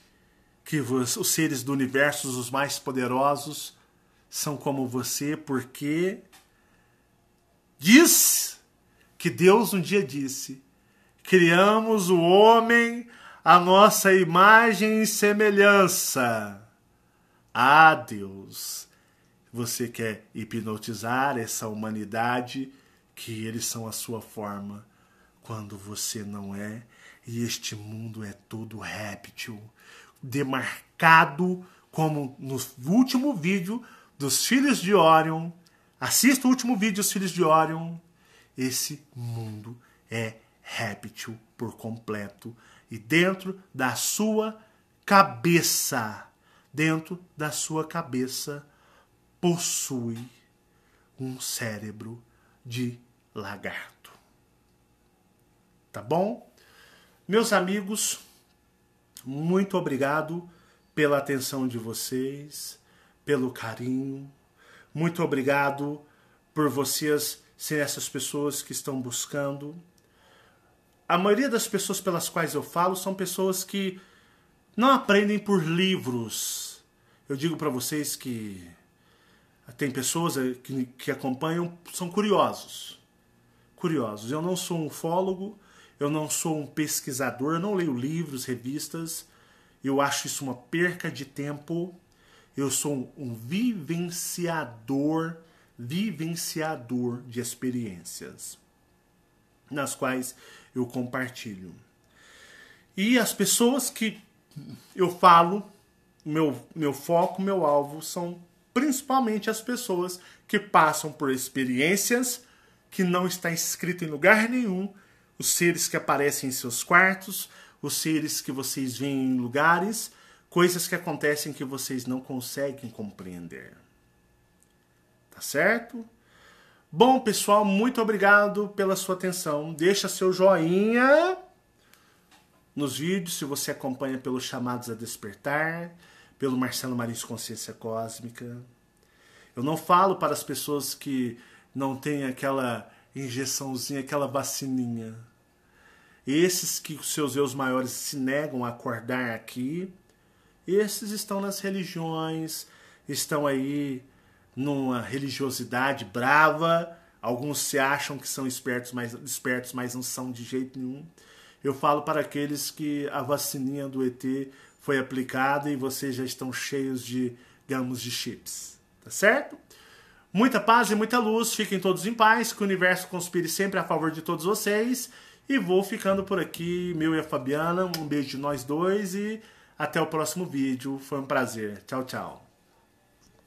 que os seres do universo, os mais poderosos, são como você, porque diz que Deus um dia disse, criamos o homem à nossa imagem e semelhança. Ah, Deus, você quer hipnotizar essa humanidade, que eles são a sua forma, quando você não é. E este mundo é todo réptil, demarcado, como no último vídeo dos Filhos de Orion. Assista o último vídeo dos Filhos de Orion. Esse mundo é réptil por completo. E dentro da sua cabeça, dentro da sua cabeça, possui um cérebro de lagarto. Tá bom? Meus amigos, muito obrigado pela atenção de vocês, pelo carinho. Muito obrigado por vocês serem essas pessoas que estão buscando. A maioria das pessoas pelas quais eu falo são pessoas que não aprendem por livros. Eu digo para vocês que tem pessoas que, que acompanham, são curiosos. Curiosos. Eu não sou um ufólogo, eu não sou um pesquisador, eu não leio livros, revistas. Eu acho isso uma perca de tempo. Eu sou um vivenciador, vivenciador de experiências, nas quais eu compartilho. E as pessoas que eu falo, meu, meu foco, meu alvo, são principalmente as pessoas que passam por experiências que não está escrito em lugar nenhum, os seres que aparecem em seus quartos, os seres que vocês veem em lugares, coisas que acontecem que vocês não conseguem compreender. Tá certo? Bom, pessoal, muito obrigado pela sua atenção. Deixa seu joinha nos vídeos, se você acompanha pelos Chamados a Despertar, pelo Marcelo Marins Consciência Cósmica. Eu não falo para as pessoas que não têm aquela injeçãozinha, aquela vacininha. Esses que os seus eus maiores se negam a acordar aqui, esses estão nas religiões, estão aí numa religiosidade brava. Alguns se acham que são espertos, mas, espertos, mas não são de jeito nenhum. Eu falo para aqueles que a vacininha do E T foi aplicada e vocês já estão cheios de gamos de chips. Tá certo? Muita paz e muita luz. Fiquem todos em paz. Que o universo conspire sempre a favor de todos vocês. E vou ficando por aqui. Meu e a Fabiana. Um beijo de nós dois. E até o próximo vídeo. Foi um prazer. Tchau, tchau.